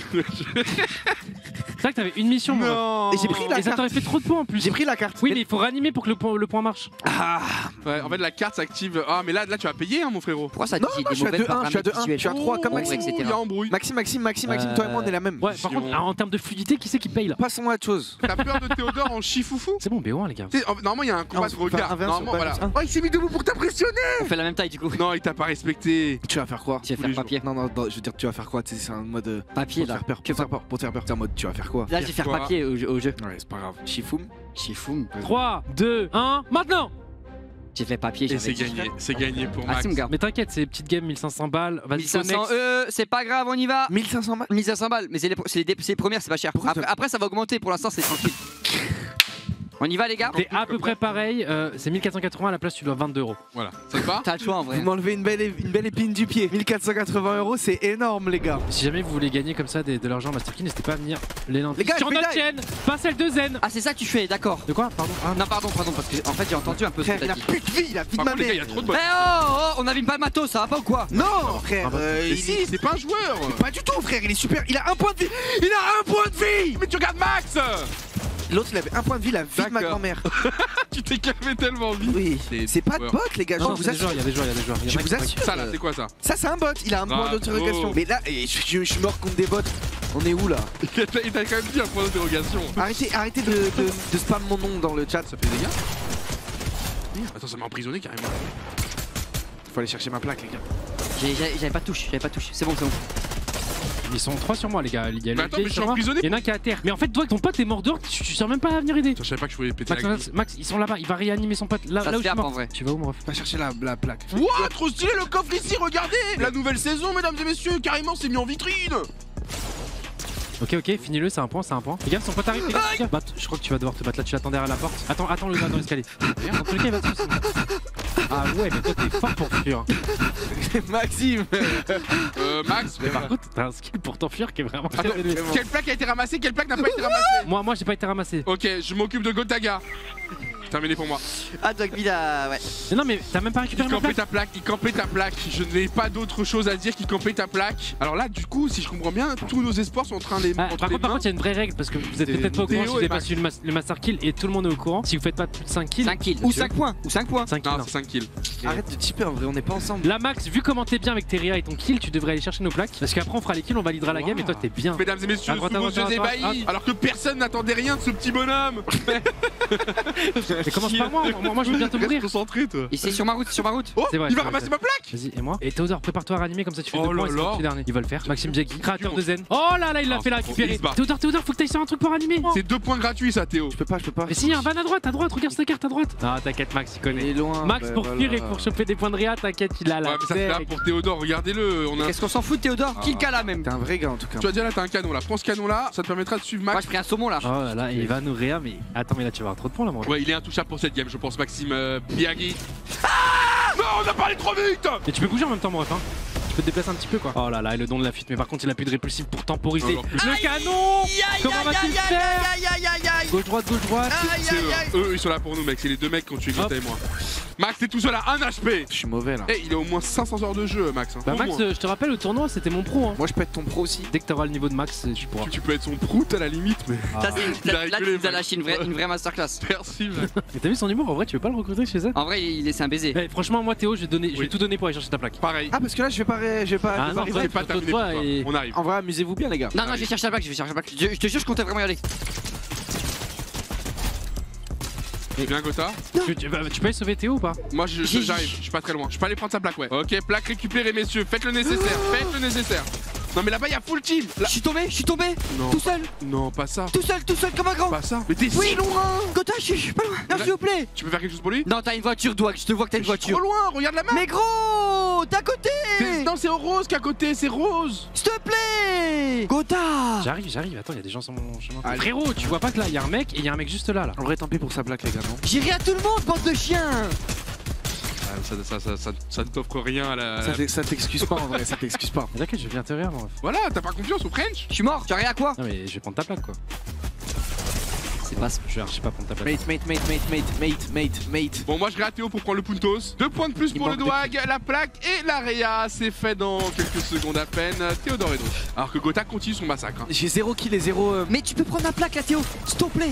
C'est vrai que t'avais une mission. Non. Et j'ai pris la carte. Et ça t'aurait fait trop de points en plus. J'ai pris la carte. Oui, mais il faut réanimer pour que le point marche. Ah. Ouais, en fait, la carte s'active. Ah, mais là, tu vas payer, hein, mon frérot. Pourquoi ça active? Je suis à 2-1, je suis à 2-1, je suis à 3, comme Maxime. Maxime, toi et moi, on est la même. Ouais, par contre, en termes de fluidité, qui c'est qui paye là? Passons à autre chose. T'as peur de Theodort en chifoufou? C'est bon, B1, les gars. Normalement, il y a un combat de regard. Oh, il s'est mis debout pour t'impressionner. On fait la même taille du coup. Non, il t'a pas respecté. Tu vas faire quoi? Tu vas faire papier. Non, je veux dire, tu vas faire quoi? C'est un mode. Papier là. Pour te faire peur. C'est un mode, tu vas faire quoi? Là, j'ai fait papier au jeu. Ouais, c'est pas grave. Chifoum. Chifoum. 3, 2, 1, maintenant! J'ai fait papier, j'ai fait. C'est gagné pour Max. Mais t'inquiète, c'est petites games, 1500 balles. 1500, c'est pas grave, on y va. 1500 balles. 1500 balles, mais c'est les premières, c'est pas cher. Après, ça va augmenter, pour l'instant, c'est tranquille. On y va, les gars? T'es à peu près pareil, c'est 1480, à la place tu dois 22 €. Voilà, c'est pas. T'as le choix en vrai. Vous m'enlevez une belle épine du pied. 1480 €, c'est énorme, les gars. Si jamais vous voulez gagner comme ça de l'argent, Master Kill, n'hésitez pas à venir les lundi. Les gars, sur notre chaîne, pas celle de Zen. Ah, c'est ça que tu fais, d'accord. De quoi? Pardon. Ah, non, pardon, parce que en fait j'ai entendu un peu ce que t'as dit. Il a plus de vie, il a plus de ma mère. Eh oh, on n'avime pas le matos, ça va pas ou quoi? Non, frère, ici, c'est pas un joueur. Pas du tout, frère, il est super, il a un point de vie. Il a un point de vie. Mais tu regardes Max. L'autre il avait un point de vie, la vie de ma grand-mère. Tu t'es calmé tellement vite. Oui, c'est pas de bot, les gars. Non, il y a des joueurs. Je vous assure. Ça là, c'est quoi ça? Ça, c'est un bot, il a un point d'interrogation. Mais là, je suis mort contre des bots. On est où là? Il t'a quand même dit un point d'interrogation. Arrêtez de spam mon nom dans le chat, ça fait des dégâts. Attends, ça m'a emprisonné carrément. Faut aller chercher ma plaque, les gars. J'avais pas de touche. C'est bon. Ils sont 3 sur moi, les gars. Il y a en a qui est à terre. Mais en fait, toi, ton pote est mort dehors, tu sers même pas à venir aider. Je savais pas que je pouvais péter la gueule. Max, ils sont là-bas, il va réanimer son pote. Là où je suis mort. Tu vas où, mon ref? Va chercher la plaque. Wouah, trop stylé le coffre ici, regardez. La nouvelle saison, mesdames et messieurs, carrément, c'est mis en vitrine. Ok, finis-le, c'est un point. Les gars, son pote arrive. Je crois que tu vas devoir te battre là, tu l'attends derrière la porte. Attends le gars dans l'escalier. Dans tous les cas, il va dessus. Ah ouais, mais toi t'es fort pour fuir. Maxime. Max, mais par contre t'as un skill pour t'enfuir qui est vraiment... Attends, quelle plaque a été ramassée? Quelle plaque n'a pas été ramassée? Moi j'ai pas été ramassé. Ok, je m'occupe de Gotaga. Terminé pour moi. Ah, Dogbida, ouais. Mais non, mais t'as même pas récupéré Il campait ta plaque. Je n'ai pas d'autre chose à dire qu'il campait ta plaque. Alors là, du coup, si je comprends bien, tous nos espoirs sont en train de les. Par contre, il y a une vraie règle parce que vous êtes peut-être pas au courant si vous avez pas suivi le Master Kill et tout le monde est au courant. Si vous faites pas plus de 5 kills. 5 kills. Ou 5 points. Ou 5 points. 5 kills. Non, c'est 5 kills. Arrête de tipper, en vrai, on n'est pas ensemble. Là, Max, vu comment t'es bien avec tes Ria et ton kill, tu devrais aller chercher nos plaques. Parce qu'après, on fera les kills, on validera la game et toi, t'es bien. Mesdames et messieurs, alors que personne n'attendait rien de ce petit bonhomme. Mais commence par moi je vais bientôt mourir. Concentré, toi. Et c'est sur ma route. Oh, vrai, il va ramasser ma plaque. Vas-y, et moi. Et Theodort, prépare-toi à réanimer comme ça tu fais deux points et c'est le dernier. Il va le faire. Maxime Biaggi, créateur de Zen. Oh là là, il l'a fait la récupérer. Theodort, faut que t'ailles sur un truc pour animer. C'est 2 points gratuits ça, Théo. Je peux pas. Mais si, il y a un van à droite, regarde sa carte à droite. Ah, t'inquiète, Max, il connaît. Loin, Max, pour fuir et pour choper des points de Ria, t'inquiète, il a la. Ouais, mais ça c'est là pour Theodort, regardez-le. Qu'est-ce qu'on s'en fout de Theodort? Kill Kala même. T'es un vrai gars en tout cas. Tu vas dire là, t'as un canon là. Prends ce canon là, ça te permettra de suivre Max. Moi, je prends un saumon là. Oh là, il va nous Ria, mais attends, mais là, tu vas avoir trop de points là, moi. Il est intouchable pour cette game, je pense, Maxime Biaggi. Ah non, on a parlé trop vite. Et tu peux bouger en même temps, mon ref, hein. Tu peux te déplacer un petit peu, quoi. Oh là là, et le don de la fuite, mais par contre, il a plus de répulsif pour temporiser. Le canon. Comment va-t-il faire? Gauche-droite. Eux, ils sont là pour nous, mec. C'est les deux mecs quand tu es Gota et moi. Max, t'es tout seul à 1 HP. Je suis mauvais là. Hey, il a au moins 500 heures de jeu, Max. Hein. Bah, Max, je te rappelle, au tournoi, c'était mon pro. Hein. Moi, je peux être ton pro aussi. Dès que t'auras le niveau de Max, tu pourras. Tu peux être son prout à la limite, mais. Ah. Là, tu nous as lâché une vraie masterclass. Merci, Max. Mais t'as vu son humour, en vrai, tu veux pas le recruter chez elle? En vrai, c'est un baiser. Hey, franchement, moi, Théo, je vais tout donner pour aller chercher ta plaque. Pareil. Ah, parce que là, je vais pas terminer. On arrive. En vrai, amusez-vous bien, les gars. Non, je vais chercher la plaque, Je te jure, je comptais vraiment y aller. Bien Gota. Tu peux aller sauver Théo ou pas? Moi j'arrive, je suis pas très loin. Je peux aller prendre sa plaque, ouais. Ok, plaque récupérée, messieurs, faites le nécessaire. Non mais là-bas il y a full team. Je suis tombé. Non. Tout seul. Non, pas ça. Tout seul comme un grand. Pas ça. Mais t'es si loin. Gota, je suis pas loin. Non, s'il vous plaît. Tu peux faire quelque chose pour lui? Non, t'as une voiture, Doig. Je te vois que t'as une voiture. Trop loin. Regarde la map. Mais gros, t'es à côté. Non, c'est Rose qui est à côté. C'est Rose. S'il te plaît. Gota. J'arrive. Attends, il y a des gens sur mon chemin. Allez. Frérot, tu vois pas que là il y a un mec et il y a un mec juste là. En vrai, tant pis pour sa plaque, les gars. J'irai à tout le monde, bande de chiens. Ça ne t'offre rien à la... Ça t'excuse pas en vrai, ça t'excuse pas. T'inquiète, je viens te rire, mon ref. Voilà, t'as pas confiance au French? Je suis mort, tu as rien à quoi? Non mais je vais prendre ta plaque quoi. C'est pas je sais pas prendre ta place. Mate. Bon, moi je gratte Théo pour prendre le Puntos. 2 points de plus pour le Doag, la plaque et la Réa. C'est fait dans quelques secondes à peine. Théodore est donc. Alors que Gotha continue son massacre. J'ai 0 kill et 0. Mais tu peux prendre la plaque là, Théo, s'il te plaît.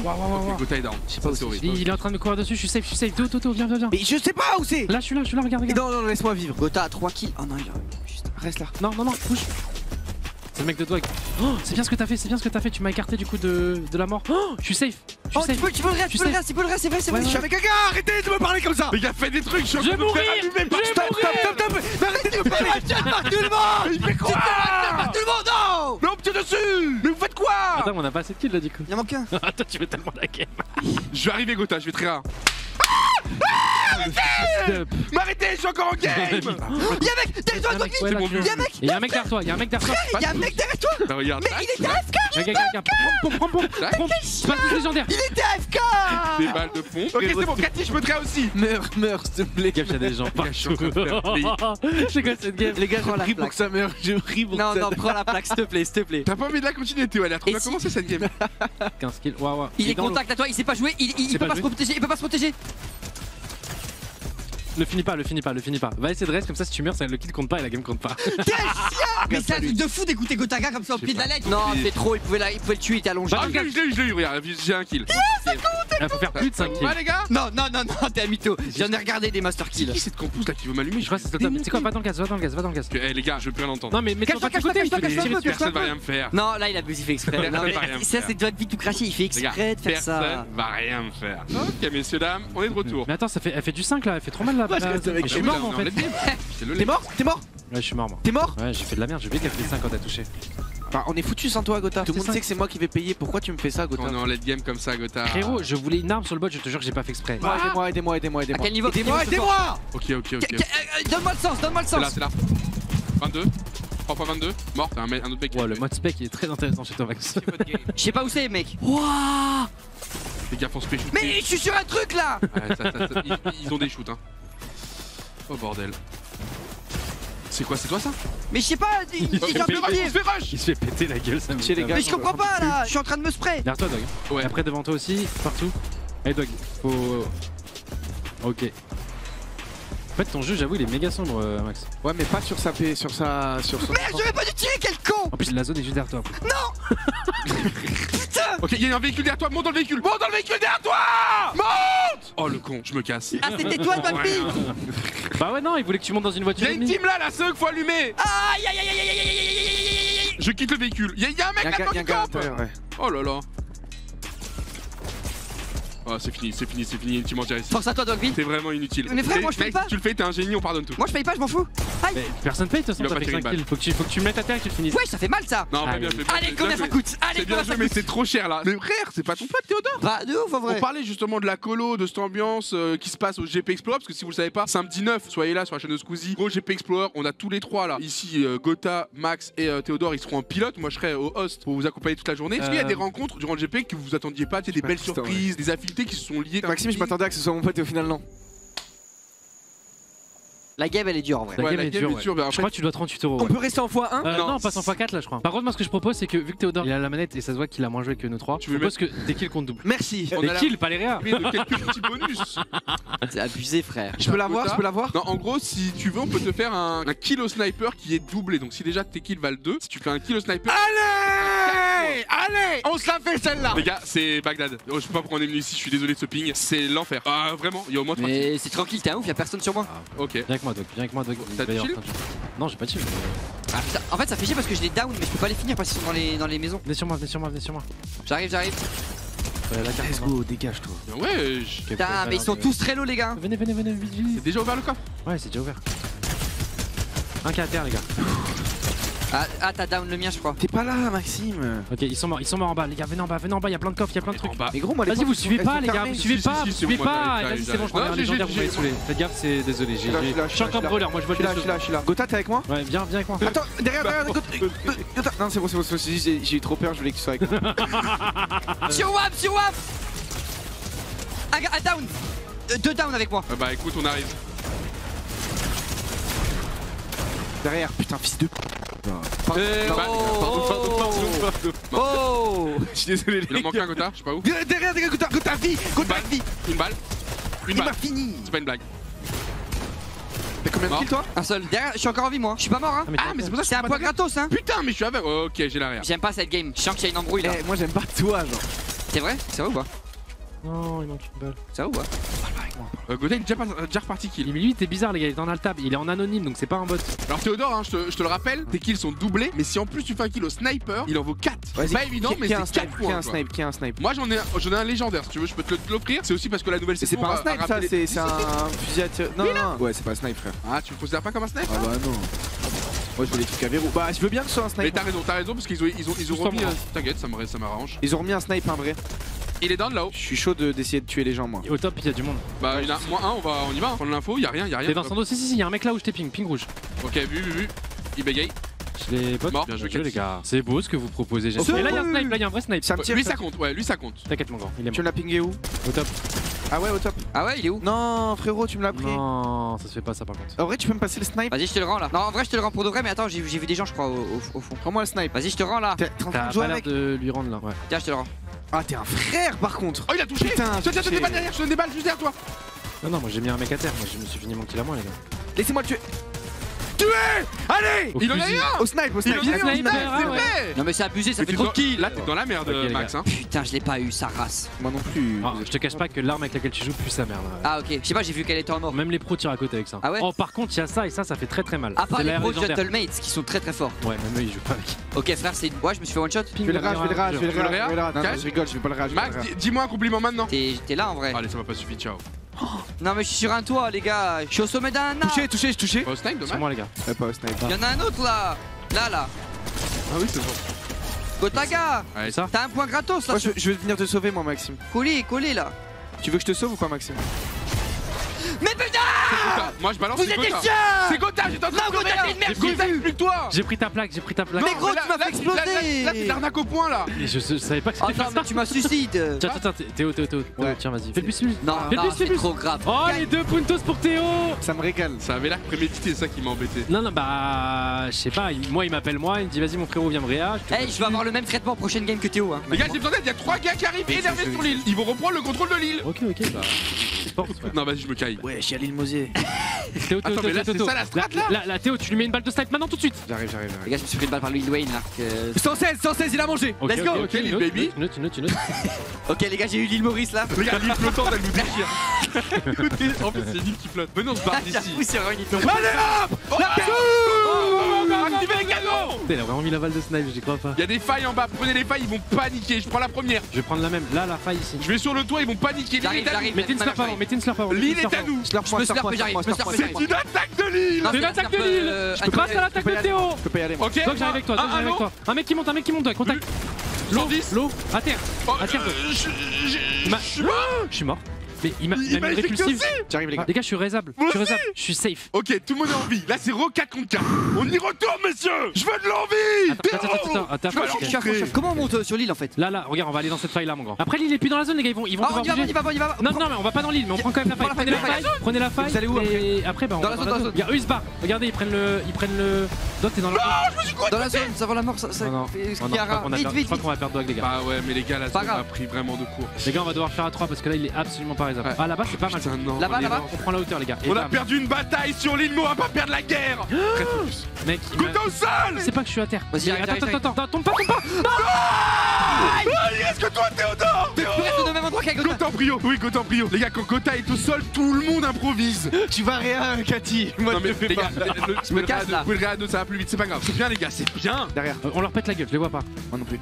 Gotha est down. Je sais pas où c'est. Il est en train de me courir dessus. Je suis safe, Toto, viens. Mais je sais pas où c'est. Là, je suis là, regarde. Non, laisse-moi vivre. Gotha a 3 kills. Oh non, juste reste là. Non, bouge. C'est le mec de toi. Oh, c'est bien ce que t'as fait, tu m'as écarté du coup de la mort. Oh, je suis safe. Oh, tu peux le reste, c'est vrai. Je suis avec un gars, arrêtez de me parler comme ça. Mais il a fait des trucs, je vais mourir. Stop. Mais arrêtez de me parler, je te marque tout le monde. Il fait quoi? Je te marque tout le monde, non. Non, petit dessus. Mais vous faites quoi? Attends, on a pas assez de kills là du coup. Il en manque un. Attends, tu veux tellement la game. Je vais arriver, Gotha, je vais très rare. M'arrêtez, je suis encore en game. Y'a un mec derrière toi. Mais il était AFK. Des balles de pompe. Ok, c'est bon, Cathy, je me traite aussi. Meurs, s'il te plaît. Gaffe, y'a des gens partout. C'est quoi cette game? Les gars, je ris pour que ça meure. Je ris pour que ça meure. Non, prends la plaque, s'il te plaît. T'as pas envie de la continuer, Théo. Elle a trop bien commencé cette game. 15 kills. Waouh. Il est contact à toi, il sait pas jouer. Il peut pas se protéger. Le finis pas. Va essayer de reste comme ça, si tu meurs, le kill compte pas et la game compte pas. Quel chien! Mais c'est un truc de fou d'écouter Gotaga comme ça au pied de la lettre. Non, c'est trop, il pouvait le tuer, il était allongé. Ah, je l'ai eu, regarde, j'ai un kill. Ça compte! Il faut faire plus de 5 kills. Ouais, les gars! Non, t'es un mytho. J'en ai regardé des Master Kill. C'est qu'on pousse là qui veut m'allumer, je crois. C'est quoi? Va dans le gaz. Eh les gars, je peux rien entendre. Non, mais mets-toi pas côté, personne va rien me faire. Non, là, il a abusé, il fait exprès. Ça, c'est John Vic tout craché, il fait exprès de faire ça. Personne va rien me faire. Ok, messieurs, dames, on est de retour. Mais attends, elle fait du 5 là. Trop mal là. Je suis mort en fait. T'es mort. Ouais, je suis mort moi. T'es mort. Ouais, j'ai fait de la merde, j'ai oublié qu'elle fait 5 quand t'as touché. Bah, on est foutu sans toi, Gotha. Tout le monde sait que c'est moi qui vais payer. Pourquoi tu me fais ça, Gotha? On est en late game comme ça, Gotha. Frérot, je voulais une arme sur le bot, je te jure que j'ai pas fait exprès. Aidez-moi. À quel niveau? Aidez-moi. Ok. Donne-moi le sens. C'est là. 22. 3.22, mort, t'as un autre mec. Ouais, le mode spec il est très intéressant chez toi, Max. Je sais pas où c'est, mec. Wouah. Les gars font se péchouter. Mais je suis sur un truc là. Ouais, ils ont des shoots, hein. Oh bordel. C'est quoi, c'est toi ça? Mais je sais pas, il se fait péter la gueule, ça me fait les gars. Mais je comprends pas là, je suis en train de me spray. Derrière toi, Dog. Ouais. Après, devant toi aussi, partout. Allez, Dog, faut. Ok. En fait ton jeu, j'avoue, il est méga sombre, Max. Ouais, mais pas sur sa paix, sur son. Merde, j'aurais pas dû tirer, quel con. En plus la zone est juste derrière toi. Non. Putain. Ok, il y a un véhicule derrière toi, monte dans le véhicule. Monte dans le véhicule derrière toi. Monte. Oh le con, je me casse. Ah c'était toi, papy. Bah ouais, non, il voulait que tu montes dans une voiture. Il y a une team là, la seule qu'il faut allumer. Aïe. Je quitte le véhicule. Y'a un mec là-dedans qui campe. Oh là là. Oh, c'est fini, tu mentirais ici. Force à toi, Dogby. T'es vraiment inutile. Mais frère, moi je paye pas. Tu le fais, t'es un génie, on pardonne tout. Moi je paye pas, je m'en fous. Aïe. Mais personne paye, toi, ça fait 5 kills. Faut que tu mettes à terre et que tu le finisses. Ouais, ça fait mal ça. Non, pas bien fait. Allez, combien ça coûte? Allez, combien ça coûte? Mais c'est trop cher là. Mais frère, c'est pas ton pote, Théodore. Bah, de ouf, en vrai. On parlait justement de la colo, de cette ambiance qui se passe au GP Explorer. Parce que si vous le savez pas, samedi 9, soyez là sur la chaîne de Squeezie. Au GP Explorer, on a tous les trois là. Ici, Gotha, Max et Théodore, ils seront en pilote. Moi je serai au host pour vous accompagner toute la journée. Est-ce qu'il y a des rencontres durant le GP que vous attendiez pas? Des belles surprises, des affinités qui se sont liés. Maxime, je m'attendais à que ce soit mon pote et au final non. La game elle est dure en vrai. La game est dure. Ben, je crois que tu dois 38 €. On peut rester en x1 non, pas en x4 là je crois. Par contre moi ce que je propose c'est que vu que Théodore il a la manette et ça se voit qu'il a moins joué que nous trois, je propose que des kills comptent double. Merci. Des kills, pas les réas. Quelques petits bonus. C'est abusé frère. Je peux l'avoir. Non, en gros si tu veux on peut te faire un kill au sniper qui est doublé. Donc si déjà tes kills valent 2, si tu fais un kill au sniper. Allez, on se la fait celle-là. Les gars, c'est Bagdad. Oh, je sais pas pourquoi on est venu ici, je suis désolé de ce ping, c'est l'enfer. Ah vraiment, il y a au moins 3 kills. Mais c'est tranquille, t'es un ouf, y'a personne sur moi. Ah, ok. Viens avec moi Doc. T'as de chill ? Non, j'ai pas de chill. Ah putain, en fait ça fait chier parce que je les down mais je peux pas les finir parce qu'ils sont dans les maisons. Venez sur moi. J'arrive. Let's go, dégage toi. Ouais, putain, mais ils sont tous très low les gars. Venez, vite. C'est déjà ouvert le coffre ? Ouais, c'est déjà ouvert. Un cas à terre les gars. Ah t'as down le mien je crois. T'es pas là Maxime. Ok, ils sont morts en bas les gars, venez en bas, y'a plein de coffres, y'a plein de trucs. Mais gros moi les gars, vas-y vous suivez pas les gars, vous suivez pas. Vas-y c'est bon, je crois que les légendaires vous m'avez saoulé. Faites gaffe, c'est désolé, je suis encore brûleur, moi je vois le truc. Je suis là. Gotha t'es avec moi? Ouais, viens avec moi. Attends, derrière Gotha. Non c'est bon, j'ai eu trop peur, je voulais que tu sois avec moi. Sur WAP. Un down. 2 down avec moi. Bah écoute on arrive. Derrière, putain fils de. Oh, je suis désolé les gars. Il en manque un Gota, je sais pas où. Derrière, derrière Gota, Gota vie, Gota vie. Une balle. Une balle. Fini. C'est pas une blague. T'as combien de kills toi? Un seul. Derrière, je suis encore en vie moi. Je suis pas mort hein. Ah mais c'est pour ça que c'est un point gratos hein. Putain mais je suis avec. Ok j'ai l'arrière. J'aime pas cette game. Je sens qu'il y a une embrouille là. Moi j'aime pas toi genre. C'est vrai? C'est vrai ou pas? Non, il manque une balle. C'est vrai ou pas? Gotaga il est déjà reparti kill. Il est bizarre les gars, il est en altab, il est en anonyme donc c'est pas un bot. Alors Theodort, hein, je te le rappelle, tes kills sont doublés, mais si en plus tu fais un kill au sniper, il en vaut 4. C'est pas évident, mais c'est 4 points. Qui a un snipe, qui a un snipe? Moi j'en ai un légendaire si tu veux, je peux te l'offrir. C'est aussi parce que la nouvelle saison. C'est pas un snipe ça, c'est un fusil à tir. Non, non, ouais, c'est pas un snipe frère. Ah, tu me considères pas comme un snipe? Ah bah non. Ouais, je voulais les trucs à verrou. Bah, je veux bien que ce soit un snipe. Mais t'as raison parce qu'ils ont remis. T'inquiète, ça m'arrange. Ils ont remis un snipe, un vrai. Il est down là-haut. Je suis chaud d'essayer de tuer les gens moi. Au top il y a du monde. Bah il y en a moins un, on y va, prendre l'info, y'a rien, y'a rien. T'es dans son dos, si si si, y'a un mec là où je t'ai ping, ping rouge. Ok vu, il bégaye. Je l'ai bot, bien joué les gars. C'est beau ce que vous proposez, j'ai. Et là y'a un snipe, là y'a un vrai snipe. Lui ça compte, ouais lui ça compte. T'inquiète mon grand, il est mort. Tu me l'as pingé où? Au top. Ah ouais au top. Ah ouais il est où? Non frérot tu me l'as pris. Non ça se fait pas ça par contre. En vrai tu peux me passer le snipe? Vas-y je te le rends là. Non en vrai je te le rends pour de vrai mais attends j'ai vu des gens je crois au fond. Rends-moi le snipe. Vas-y je te rends là. T'as pas l'air de lui rendre là. Tiens je te le rends. Ah t'es un frère par contre. Oh il a touché. Putain, je te donne des balles derrière, je te donne des balles juste derrière toi. Non non moi j'ai mis un mec à terre, moi je me suis fini mon kill à moi les gars. Laissez-moi le tuer. Tuez. Allez au il fusil. En a eu un. Au snipe il en a eu un, c'est vrai ouais. Non mais c'est abusé, ça mais fait trop de kills. Là t'es dans la merde okay, Max hein. Putain je l'ai pas eu sa race. Moi non plus. Ah, je te cache pas que l'arme avec laquelle tu joues pue sa merde. Ah ok, je sais pas j'ai vu qu'elle était en mort. Même les pros tirent à côté avec ça. Ah ouais. Oh par contre il y a ça et ça fait très mal. À part les pros Gentlemates qui sont très forts. Ouais même eux ils jouent pas avec. Ok frère c'est une... Ouais je me suis fait one shot. Je vais le rage. Je rigole, je vais pas le rage. Max, dis-moi un compliment maintenant. T'es là en vrai. Allez ça m'a pas suffi, ciao. Non mais je suis sur un toit les gars. Je suis au sommet d'un arbre. Touché. Pas au snipe dommage. C'est moi les gars. Ouais, pas au snipe. Y'en a un autre là. Là. Ah oui c'est bon. Gotaga. Allez ça. T'as un point gratos là. Moi, je vais venir te sauver moi Maxime. Colis là. Tu veux que je te sauve ou pas Maxime? Mais putain! Moi je balance. Vous êtes des chiens! C'est Gota, j'étais en train de merde. J'ai pris ta plaque, Mais gros, tu m'as fait exploser! Là, t'es l'arnaque au point là! Je savais pas que c'était ça. Tu m'as suicide! Tiens, Théo. Tiens, vas-y. Fais le bus. Non, c'est trop grave. Oh, les deux puntos pour Théo! Ça me régale. Ça avait l'air prémédité, ça qui m'a embêté. Non, bah. Je sais pas, moi il m'appelle moi, il me dit vas-y, mon frérot, viens me réa. Eh, je vais avoir le même traitement prochaine game que Théo. Les gars, j'ai besoin d'aide, y'a 3 gars qui arrivent énervés sur l'île. Ils vont reprendre le contrôle de l'île. Ok, bah. Non, vas-y, je me caille. Ouais, j'y allais le Mosier. Attends, mais là, c'est ça la strat là. Là, Théo, tu lui mets une balle de snipe maintenant tout de suite. J'arrive. Les gars, je me suis pris une balle par Lil Wayne là. 116, il a mangé. Let's go. Ok, Lil Baby. Une autre. Ok, les gars, j'ai eu Lil Maurice là. Les gars, Lil flottant, elle nous déchire. En plus, c'est Lil qui flotte. Venez, on se barre d'ici. Allez hop, la perle. Activez les canons. Il a vraiment mis la balle de snipe, j'y crois pas. Il y a des failles en bas, prenez les failles, ils vont paniquer. Je prends la première. Je vais prendre la même. Là, la faille ici. Je vais sur le toit, ils vont paniquer. L'île est à nous. C'est une attaque de l'île. Je passe à l'attaque de Théo. Je peux pas y aller. Ok. Donc j'arrive avec toi. Un mec qui monte. Contact. L'eau. À terre. Je suis mort. Mais il m'a mis répulsif. J'arrive les gars, je suis raisable. Je suis safe. Ok, tout le monde est en vie. Là c'est Ro 4 contre 4. On y retourne messieurs. Je veux de l'envie. Attends. Comment on monte sur l'île en fait? Là regarde, on va aller dans cette faille là mon grand. Après l'île est plus dans la zone les gars, ils vont devoir bouger. On y va. Non mais on va pas dans l'île, mais on prend quand même la faille. Prenez la faille. Vous allez où? Et après bah on va dans la zone. Regarde, eux ils se barrent. Regardez, ils prennent le Doc, t'es dans la zone. Dans la zone, ça va la mort ça. Je crois qu'on va perdre Doc les gars. Ah ouais, mais les gars la zone a pris vraiment de court. Les gars, on va devoir faire à 3 parce que là il est absolument pas. Ouais. Ah là-bas c'est pas mal. Là-bas. On prend la hauteur les gars. On a perdu une bataille sur l'île, mais on va pas perdre la guerre. Mec, Gotaga au sol. C'est pas que je suis à terre. Vas-y, attends, tombe pas. Non, il reste que toi Théodore. T'es au même endroit qu'à Gotaga. Gotaga en brio. Les gars, quand Gotaga est au sol, tout le monde improvise. Tu vas rien Cathy. Moi je fais pas. Je me casse là. Vous le réa 2, ça va plus vite, c'est pas grave. C'est bien les gars, c'est bien. Derrière. On leur pète la gueule, je les vois pas. Moi non plus.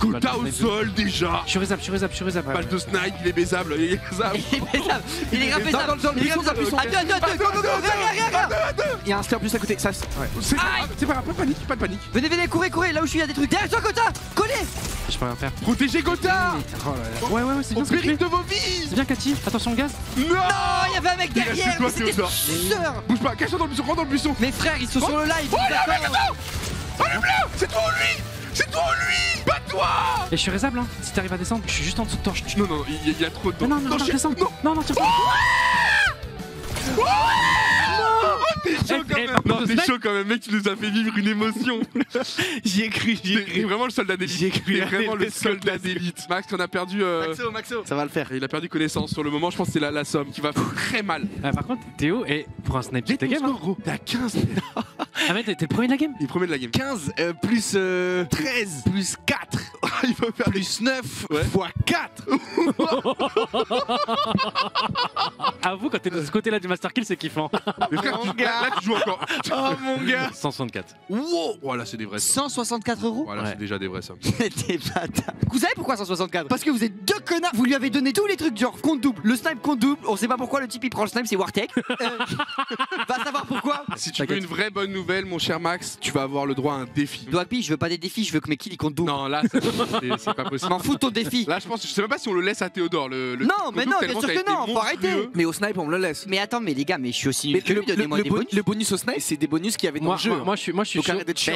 Gotaga au sol déjà. Je suis raisable. Page de snipe, il est baisable. Il est baisable. Attends. Il y a un sniper plus à côté. Ça. C'est pas grave, pas de panique. Venez, courez. Là où je suis, il y a des trucs. Derrière toi, Gotaga. Collez. Je peux rien faire. Protégez Gotaga. Ouais, c'est bien. On pérille de vos vies. C'est bien, Cathy. Attention, le gaz. Non, il y avait un mec derrière. Bouge pas, cache-toi dans le buisson, rentre dans le buisson. Mes frères, ils sont sur le live. Oh le bleu, c'est toi ou lui? C'est toi ou lui? Bats-toi! Et je suis raisable hein, si t'arrives à descendre, je suis juste en dessous de toi. Non, il y a trop de temps. Non, tiens pas. Oh t'es chaud quand même. T'es chaud quand même, mec, tu nous as fait vivre une émotion. J'y ai cru, j'y ai cru. T'es vraiment le soldat d'élite. T'es vraiment le soldat d'élite. Max, on a perdu... Maxo. Ça va le faire. Il a perdu connaissance sur le moment, je pense que c'est la somme qui va très mal. Par contre, Théo, et pour un snipe, c'était game. T'es à 15. Ah mais t'es le premier de la game. Il est premier de la game. 15 plus 13 plus 4. Il peut faire plus 9 fois 4. Avoue, quand t'es de ce côté-là du Master Kill, c'est kiffant. Mais frère, mon gars. Là, tu joues encore. Oh mon gars. 164. Wow. Voilà, c'est des vrais. 164 €. Voilà, ouais, c'est déjà des vrais sommes. T'es bâtard. Vous savez pourquoi 164? Parce que vous êtes deux connards. Vous lui avez donné tous les trucs, genre compte double. Le snipe compte double. On sait pas pourquoi le type il prend le snipe, c'est Wartech. Va savoir pourquoi. Si tu veux une vraie bonne nouvelle, mon cher Max, tu vas avoir le droit à un défi. Doigpi, je veux pas des défis, je veux que mes kills ils comptent double. Non, là, c'est pas possible. M'en fous de ton défi. Là, je pense, je sais même pas si on le laisse à Théodore. Non, mais non, bien sûr que non, faut arrêter. Mais au snipe, on le laisse. Mais attends, mais les gars, mais je suis aussi. Donnez-moi des bonus. Le bonus au snipe, c'est des bonus qu'il y avait dans le jeu. Moi, je suis chaud.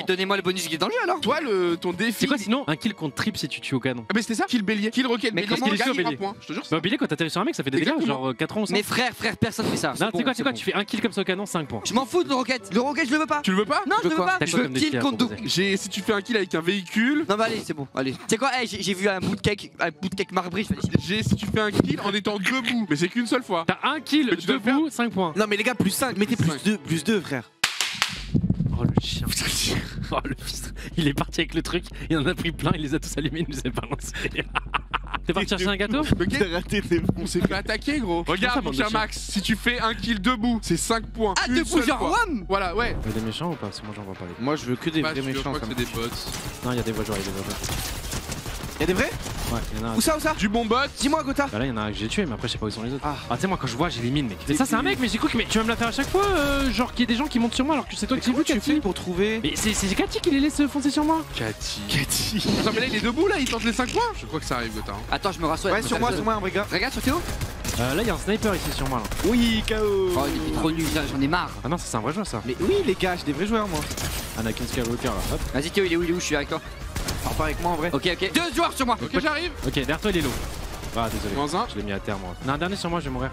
Donnez-moi le bonus qui est dans le jeu alors. Toi, ton défi. C'est quoi sinon? Un kill contre trip si tu tues au canon. Ah, mais c'était ça? Kill bélier. Kill rocket. Mais comment tu fais un point? Je te jure. Bélier, quand t'atterris sur un mec, ça fait des dégâts, genre 4 ans. Mais frère, personne fait ça. Non, c'est quoi? Tu fais un kill comme ça au canon, 5 points. Je m'en fous de le rocket. Le rocket, je le veux pas. Tu le veux pas? Non, je le veux pas. Je veux kill contre double. Si tu fais un kill avec un véhicule. Non, bah allez, c'est bon. Allez. C'est quoi? J'ai vu un bout de cake marbré. Si tu fais un kill en étant debout. Mais c'est qu'une seule fois. T'as un kill debout, 5 points. Non, mais les gars, plus 5. Mettez plus 2, frère. Oh le chien. Oh le fils. Il est parti avec le truc, il en a pris plein, il les a tous allumés, il nous a balancé. T'es parti chercher un gâteau? On s'est fait attaquer, gros. Regarde mon cher Max, si tu fais un kill debout, c'est 5 points. Ah debout genre WAM. Voilà, ouais. T'as des méchants ou pas? Parce que moi j'en vois pas. Moi je veux que des vrais méchants. Je crois que c'est des bots. Non, il y a des voitures, il y a des voitures. Y'a des vrais? Ouais, y'en a un. Où ça? Du bon bot? Dis-moi, Gotha. Bah là, y'en a un que j'ai tué, mais après, je sais pas où sont les autres. Ah, tu sais, moi, quand je vois, j'élimine, mec. Mais ça, c'est un mec, mais j'ai cru que. Mais tu vas me la faire à chaque fois, genre qu'il y a des gens qui montent sur moi alors que c'est toi qui veux, Cathy, pour trouver. Mais c'est Cathy qui les laisse foncer sur moi. Cathy. Attends, mais là, il est debout, là, il tente les 5 points. Je crois que ça arrive, Gotha. Attends, je me rassois. Ouais, sur moi, un brigand. Regarde, sur Théo. Là, y'a un sniper ici sur moi. Oui, KO. Oh, il est trop nul, j'en ai marre. Ah non, c'est un vrai joueur, ça. Mais oui, les gars, j'ai des vrais joueurs, moi. Anakin Skywalker, là. Vas-y, Théo, il est où? Je suis avec toi. Pars pas avec moi en vrai. Ok. 2 joueurs sur moi. Ok, j'arrive. Ok, derrière toi il est low. Ah désolé. Dans un. Je l'ai mis à terre moi. Non, un dernier sur moi, je vais mourir.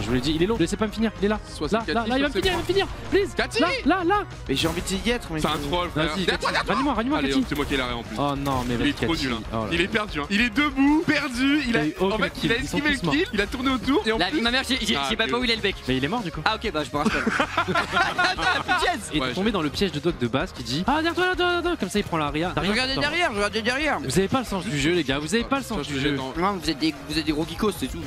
Je vous l'ai dit, il est low. Laissez pas me finir. Il est là. Là, il va me finir. Please. Cathy. Là. Mais j'ai envie de y être. C'est un troll. Vas-y. Ranime-moi, Cathy. C'est moi qui ai l'arrêt en plus. Oh non, mais il est trop nul. Il est perdu. Il est debout, perdu. En fait, il a esquivé le kill. Il a tourné autour. La vie de ma mère, j'ai pas où il est le bec. Mais il est mort du coup. Ah ok, bah je pense. Et t'es tombé dans le piège de Doc de base qui dit: ah derrière toi, là. Comme ça, il prend la ria. Regardez derrière. Vous avez pas le sens du jeu, les gars. Vous avez pas le sens du jeu. Non, vous êtes des gros geekos, c'est tout.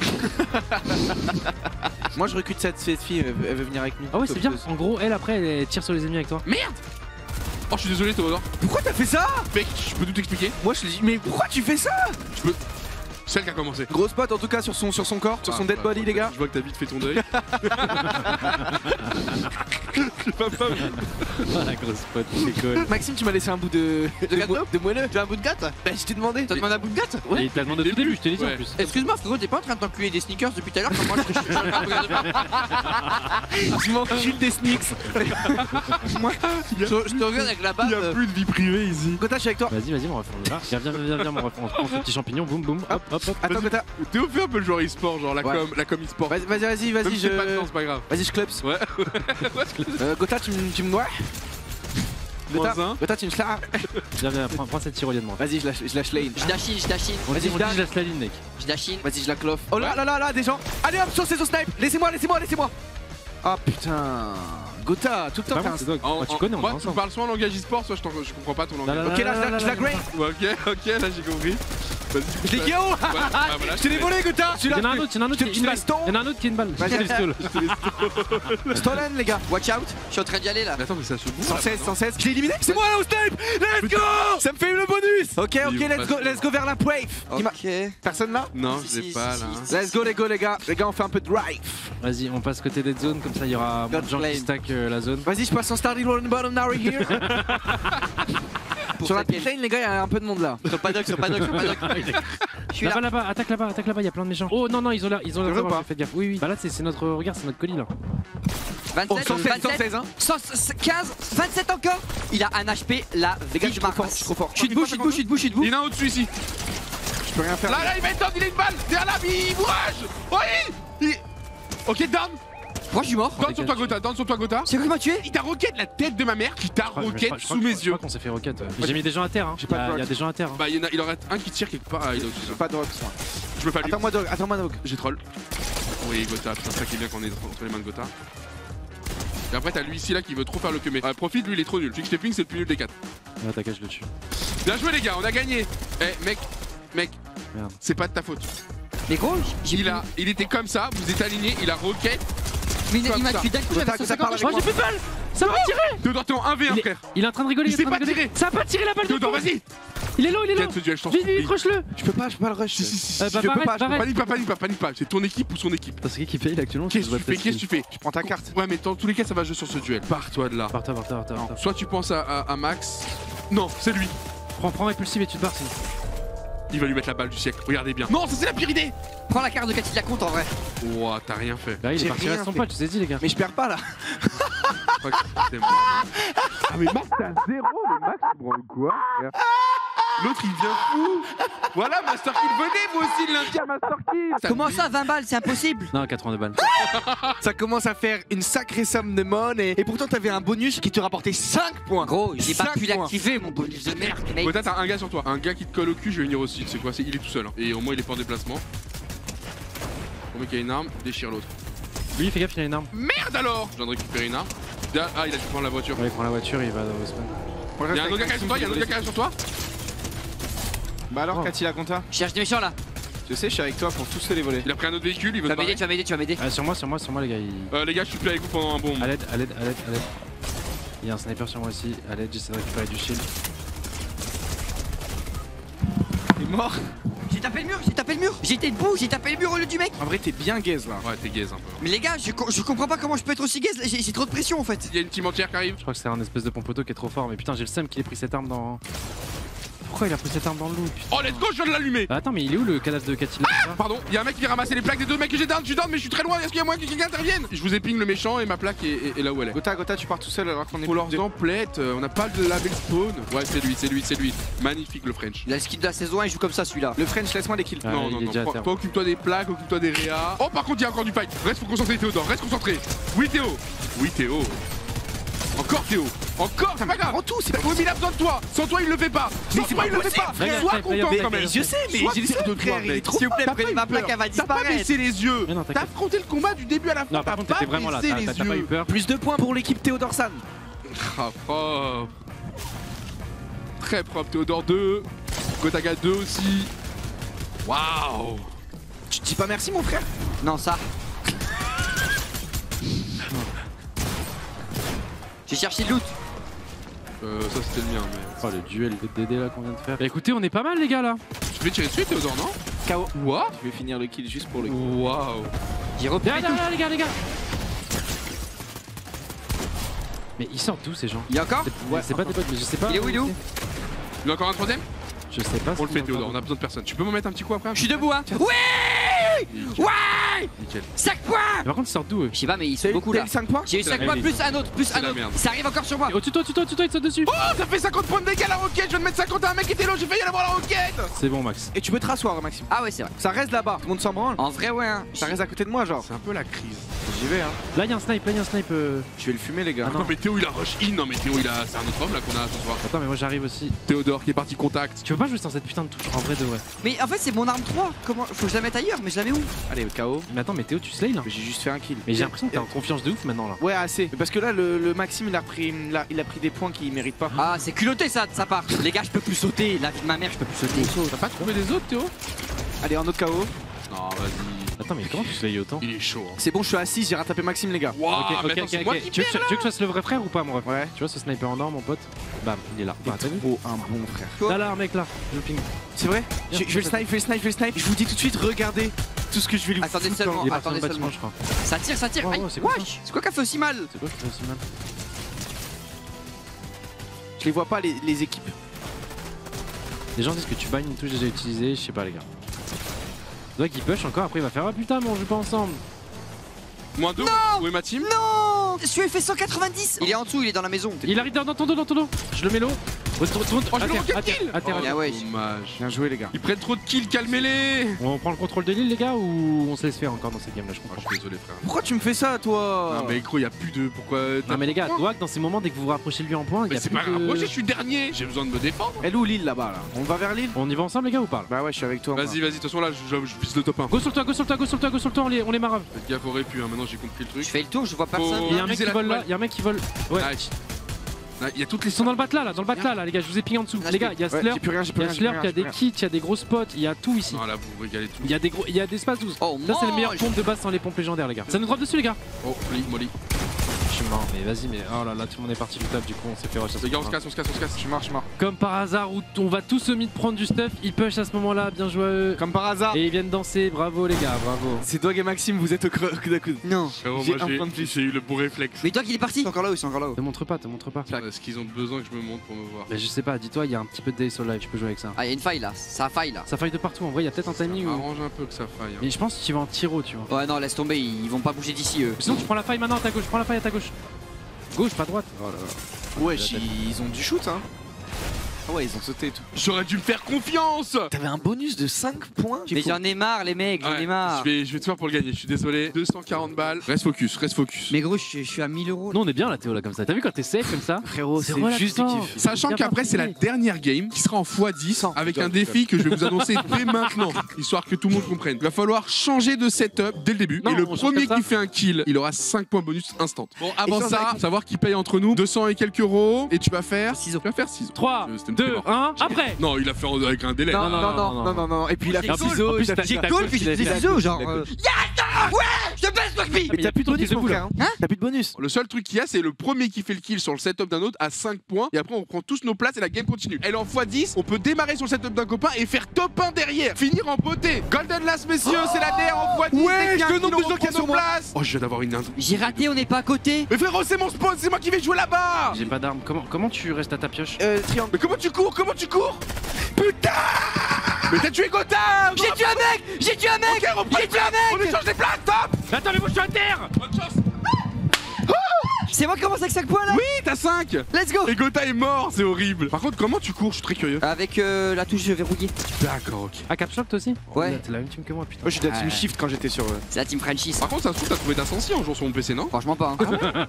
Moi je recrute cette fille, elle veut venir avec nous. Ah ouais, c'est bien. En gros, elle après elle tire sur les ennemis avec toi. Merde. Oh, je suis désolé Théodore. Pourquoi t'as fait ça? Mec, je peux tout t'expliquer. Moi je te dis, mais pourquoi tu fais ça? Je peux... Celle qui a commencé. Grosse pote en tout cas sur son corps, sur son dead body, les gars. Je vois que t'as vite fait ton deuil. Je pas mal. Oh la grosse pote, c'est cool. Maxime, tu m'as laissé un bout de gâteau de moelleux. Tu as un bout de gâteau? Bah je t'ai demandé. T'as demandé un bout de gâteau? Oui. Il t'a demandé au début, je t'ai dit ça en plus. Excuse-moi frérot, t'es pas en train de t'enculer des sneakers depuis tout à l'heure? Je m'encule des sneaks. Moi, je te regarde avec la barbe. Il n'y a plus de vie privée ici. Gotha, je suis avec toi. Vas-y, mon refond. Viens, mon refond. On prend ce petit champignon, boum, boum. Hop. Attends, Gotha. T'es offert un peu le genre e-sport, genre la com e-sport. Vas-y. Je pas de temps, c'est pas grave. Vas-y, je clubs. Ouais. Gotha, tu me dois. Gotha, tu me slaps. Viens, prends cette tyrolienne, moi. Vas-y, je lâche lane. Je dashine. Vas-y, je lâche la ligne, mec. Je dashine. Vas-y, je la clofe. Oh là, des gens. Allez, hop, sur ces snipe. Laissez-moi. Ah putain. Gotha, tout le temps t'as un... Tu connais, on est ensemble. Moi, tu parles soit en langage e-sport, soit je comprends pas ton langage. Ok, là, je la grave. Ok, là, j'ai compris. Je l'ai KO. Je t'ai volé, Gotha. Y'en a un autre qui est une balle. Y'en a un autre qui est une balle. Stolen, les gars. Watch out. Je suis en train d'y aller là. Attends, mais ça se bouge. 116. Je l'ai éliminé. C'est moi là au snipe. Let's go. Ça me fait le bonus. Ok, let's go vers la wave. Ok. Personne là? Non, je l'ai pas là. Let's go, les gars. Les gars, on fait un peu de drive. Vas-y, on passe côté des zones. Comme ça, il y aura moins de gens qui stack la zone. Vas-y, je passe en starting on bottom now here. Sur la pipeline, les gars, y'a un peu de monde là. Sur le paddock. Je suis là-bas, attaque là-bas, y'a plein de méchants. Oh non, ils ont l'air pas. Faites gaffe. Oui. Bah là, c'est notre regard, c'est notre colis là. 27 encore. Il a un HP, la vie du marqueur. Je suis debout. Il y en a un au-dessus ici. Je peux rien faire. Là, il va être down, il a une balle. Derrière là, il bourrage. Oui. Ok, down. Moi je suis mort. Tente sur toi Gotha, tente sur toi Gotha. C'est quoi qui m'a tué? Il t'a roquette la tête de ma mère qui t'a roquette sous mes yeux. Qu'on s'est fait roquette. J'ai mis des gens à terre hein. Il y a des gens à terre. Bah il en reste un qui tire quelque part. Je veux pas de rogue. Je veux pas lui. Attends-moi Dog. J'ai troll. Oui Gotha, putain ça qui est bien qu'on est entre les mains de Gotha. Et après t'as lui ici là qui veut trop faire le que mais profite lui il est trop nul. Celui que je te ping c'est le plus nul des 4. Ah t'inquiète je le tue. Bien joué les gars, on a gagné. Eh mec, c'est pas de ta faute. Mais gros, il était comme ça, vous êtes alignés, il a roquette. Mais il m'a tué d'un coup, j'avais 150. Moi j'ai plus de balles. Ça va tirer. Theodort t'es en 1v1 frère. Il est en train de rigoler, il s'est pas tiré. Ça a pas tiré la balle de Theodort, vas-y. Il est low, il est low. Vite, rush-le. Je peux pas le rush. Panique pas, panique pas. C'est ton équipe ou son équipe. Parce qu'il paye actuellement. Qu'est-ce que tu fais? Tu prends ta carte. Ouais mais dans tous les cas ça va jouer sur ce duel. Pars-toi de là. Pars-toi. Soit tu penses à Max. Non, c'est lui. Prends impulsif et tu te barres. Il va lui mettre la balle du siècle, regardez bien. Non, ça c'est la pire idée. Prends la carte de Cathy Lacomte en vrai. Ouah, t'as rien fait. Là, il est parti à son pote, je vous ai dit les gars. Mais je perds pas là. Ah, mais Max, t'as 0, mais Max, tu prends quoi? L'autre il vient fou. Voilà, Master Kill, venez vous aussi lundi à Master Kill. Comment ça, 20 balles, c'est impossible? Non, 82 balles. Ça commence à faire une sacrée somme de money. Et pourtant, t'avais un bonus qui te rapportait 5 points. Gros, j'ai pas pu l'activer, mon bonus de merde, mec. Gotha, t'as un gars sur toi. Un gars qui te colle au cul, je vais venir aussi. C'est quoi? Il est tout seul. Hein. Et au moins, il est pas en déplacement. Le mec a une arme, déchire l'autre. Oui, fais gaffe, il a une arme. Merde alors! Je viens de récupérer une arme. Ah, il a dû prendre la voiture. Ouais, il prend la voiture, il va dans le spawn. Y'a un autre gars qui arrive sur toi, Bah alors, Cathy Lacomte. Je cherche des méchants là. Je sais, je suis avec toi pour tous les voler. Il a pris un autre véhicule, il veut te barrer. Tu vas m'aider. Sur moi les gars. Les gars, je suis plus avec vous pendant un bon moment. À l'aide. Il y a un sniper sur moi aussi. À l'aide, j'essaie de récupérer du shield. Il est mort. J'ai tapé le mur. J'étais debout, j'ai tapé le mur au lieu du mec. En vrai, t'es bien gaze là. Ouais, t'es gaze un peu. Mais les gars, je comprends pas comment je peux être aussi gaze. J'ai trop de pression en fait. Il y a une team entière qui arrive. Je crois que c'est un espèce de pompoto qui est trop fort. Mais putain, j'ai le seum qu'il ait pris cette arme dans. Pourquoi il a pris cette arme dans le loot? Oh let's go, je viens de l'allumer. Attends mais il est où le cadavre de Cathy? Pardon, il y a un mec qui vient ramasser les plaques des deux mecs que j'ai down, je suis down mais je suis très loin, est-ce qu'il y a moyen que quelqu'un intervienne? Je vous épingle le méchant et ma plaque est là où elle est. Gotaga, tu pars tout seul alors qu'on est... Pour leurs emplettes, on n'a pas de label spawn. Ouais c'est lui. Magnifique le French. Il a le skip de la saison 1, il joue comme ça celui-là. Le French, laisse-moi des kills. Non. Toi occupe-toi des plaques, occupe-toi des réas. Oh par contre il y a encore du pipe. Reste concentré Theodort, reste concentré. Oui Théo. Encore, c'est pas grave. Oui, mais il a besoin de toi. Sans toi, il le fait pas. Mais c'est pas, il le fait pas. Sois content quand même. Je sais, mais j'ai besoin de toi, mec. S'il vous plaît, prenez ma plaque, elle va disparaître. T'as pas baissé les yeux. T'as affronté le combat du début à la fin. T'as pas baissé les yeux. Plus de points pour l'équipe Theodort San. Ah, propre. Très propre. Theodort 2. Gotaga 2 aussi. Waouh. Tu te dis pas merci, mon frère? Non, ça. J'ai cherché le loot. Ça c'était le mien mais... Oh le duel de DD là qu'on vient de faire. Bah écoutez on est pas mal les gars là. Tu peux tirer dessus Theodort non? KO. What? Je vais finir le kill juste pour le kill. Waouh. J'ai repéré tout. Là, les gars. Mais ils sortent d'où ces gens? Il y a encore? Ouais c'est pas des potes mais je sais pas. Il est où? Il y a encore un troisième? Je sais pas. On le fait Theodort, on a besoin de personne. Tu peux m'en mettre un petit coup après? Je suis debout hein. Ouais. Nickel. 5 points. Mais par contre ils sortent d'où? Je sais pas mais ils sont beaucoup là. J'ai eu 5 points plus un autre, Ça arrive encore sur moi. Au-dessus de toi, il saute dessus. Oh ça fait 50 points de dégâts la roquette. Je viens de mettre 50 à un mec qui était là, j'ai failli aller voir la roquette. C'est bon Max. Et tu peux te rasseoir Maxime. Ah ouais c'est vrai. Ça reste là-bas, tout le monde s'en branle. En vrai ouais hein. Ça reste à côté de moi genre. C'est un peu la crise. J'y vais hein. Là y'a un snipe, Je vais le fumer les gars. Non mais Théo il a rush in, c'est un autre homme là qu'on a ce soir. Attends mais moi j'arrive aussi. Theodort qui est parti contact. Tu veux pas jouer sans cette putain de touche en vrai de ouais. Mais en fait c'est mon arme 3, comment faut que je la mette ailleurs mais je la mets où? Allez KO. Mais attends mais Théo tu slay là. J'ai juste fait un kill. Mais j'ai l'impression que t'es en confiance de ouf maintenant là. Ouais assez. Mais parce que là le Maxime il a pris des points qu'il mérite pas. Ah c'est culotté ça de sa part. Les gars je peux plus sauter, la vie de ma mère je peux plus sauter. T'as pas trouvé des autres Théo? Allez un autre KO. Non vas-y. Attends mais comment tu slayes autant? Il est chaud hein. C'est bon je suis assis, j'ai rattrapé Maxime les gars. Ok. Tu veux que je fasse le vrai frère ou pas mon frère? Ouais. Tu vois ce sniper en or mon pote? Bam il est là. Trop un bon frère. Là mec là, je le ping. C'est vrai? Je vais le snipe. Je vous dis tout de suite, regardez tout ce que je vais lui faire. Attendez seulement je crois. Ça tire. C'est quoi qui a fait aussi mal? Je les vois pas les équipes. Les gens disent que tu bagnes une touche déjà utilisée, je sais pas les gars. Doit qu'il push encore, après il va faire ah putain mais on joue pas ensemble. Moins 2. Où est ma team? Non. Je lui ai fait 190. Il est en dessous, il est dans la maison. Il arrive dans ton dos. Je le mets low. Retourne, oh, j'ai le rocket kill. Ah ouais, dommage. Bien joué les gars. Ils prennent trop de kills, calmez-les. On prend le contrôle de l'île les gars, ou on se laisse faire encore dans cette game là? Je comprends. Je suis désolé frère. Pourquoi tu me fais ça toi? Non mais gros, y'a plus de... Pourquoi? Non mais les gars, Doak dans ces moments, dès que vous vous rapprochez de lui en point... Mais c'est pas rapproché, je suis dernier. J'ai besoin de me défendre. Elle est où l'île là-bas là? On va vers l'île? On y va ensemble les gars ou pas? Bah ouais, je suis avec toi. Vas-y, vas-y, de toute façon là, je vise le top 1. Go sur toi, go sur toi, go sur toi, go sur toi, on les marave. Faites gaffe, aurait pu, maintenant j'ai compris le truc. Je fais le tour, je vois pas ça. Y'a un mec qui vole là, y'a un mec qui vole. Ouais. Il y a toutes les... Ils sont dans le batla là, les gars, je vous ai pingé en dessous. Les gars, il y a Slurp, il y a des kits, il y a des gros spots, il y a tout ici. Ah là, vous régalez tout. Il y a des espaces 12. Là, c'est le meilleur pompe de base sans les pompes légendaires, les gars. Ça nous drop dessus, les gars. Oh, molly. Je suis mort, mais vas-y, mais oh là là, tout le monde est parti du table, du coup, on s'est fait rechasser. Les gars, on se casse, on se casse, on se casse. Je suis mort, je suis mort. Comme par hasard, où on va tous se mid prendre du stuff, ils push à ce moment-là, bien joué à eux. Comme par hasard. Et ils viennent danser, bravo les gars, bravo. C'est Doug et Maxime, vous êtes au coup d'un coup. Non, j'ai eu le bon réflexe. Mais toi qu'il est parti. T'es encore là-haut, c'est encore là-haut. Te montre pas. Est-ce qu'ils ont besoin que je me montre pour me voir? Mais je sais pas, dis-toi, il y a un petit peu de délai sur le live, je peux jouer avec ça. Ah, il y a une faille là, ça faille là. Ça faille de partout, en vrai, il y a peut-être un timing. Arrange un peu que ça faille. Mais je pense que tu vas en tiro, tu vois. Ouais, non, laisse tomber, ils vont pas bouger d'ici eux. Sinon, tu prends la faille maintenant à ta gauche, prends la faille à ta gauche. Gauche, pas droite. Oh là là. Ouais, ils ont du shoot hein. Ah ouais, ils ont sauté et tout. J'aurais dû me faire confiance. T'avais un bonus de 5 points. Mais j'en ai marre les mecs, j'en ai marre. Je vais tout faire pour le gagner, je suis désolé. 240 balles. Reste focus, reste focus. Mais gros, je suis à 1000 €. Non, on est bien là Théo là comme ça. T'as vu quand t'es safe comme ça? Frérot, c'est juste du kiff. Sachant qu'après c'est la dernière game qui sera en x10 avec un défi que je vais vous annoncer dès maintenant, histoire que tout le monde comprenne. Il va falloir changer de setup dès le début. Et le premier qui fait un kill, il aura 5 points bonus instant. Bon, avant ça, savoir qui paye entre nous 200 et quelques euros. Et tu vas faire 6 euros. 3. 2, 1, après! Non, il a fait avec un délai. Non, non, non, non, non, non. Et puis il a fait ciseaux, j'ai goal, puis j'ai ciseaux, genre. Yata! Ouais! Je te baisse, Murphy! Mais t'as plus de bonus, mon frère. Hein? T'as plus de bonus. Le seul truc qu'il y a, c'est le premier qui fait le kill sur le setup d'un autre à 5 points. Et après, on prend tous nos places et la game continue. Elle en x10, on peut démarrer sur le setup d'un copain et faire top 1 derrière. Finir en beauté. Golden Lass, messieurs, c'est la DR en x10. Ouais, le nombre de gens qui sont sur place. Oh, je viens d'avoir une. J'ai raté, on n'est pas à côté. Mais frérot, c'est mon spawn, c'est moi qui vais jouer là-bas. J'ai pas d'armes. Comment tu restes à ta pioche? Mais comment tu cours? Comment tu cours? Putain! Mais t'as tué Gotaga! J'ai tué un mec! J'ai tué un mec! J'ai tué un mec! On échange des places, top! Attends, mais moi je suis à terre! Bonne chance! C'est moi qui commence avec 5 points là? Oui, t'as 5! Let's go! Et Gotaga est mort, c'est horrible! Par contre, comment tu cours? Je suis très curieux. Avec la touche verrouillée. D'accord, ok. Ah, Capshop toi aussi? Ouais. T'es la même team que moi, putain. Moi, je suis de la team Shift quand j'étais sur. C'est la team Frenchies. Par contre, ça se trouve, t'as trouvé d'ascension un jour sur mon PC, non? Franchement pas. Hein.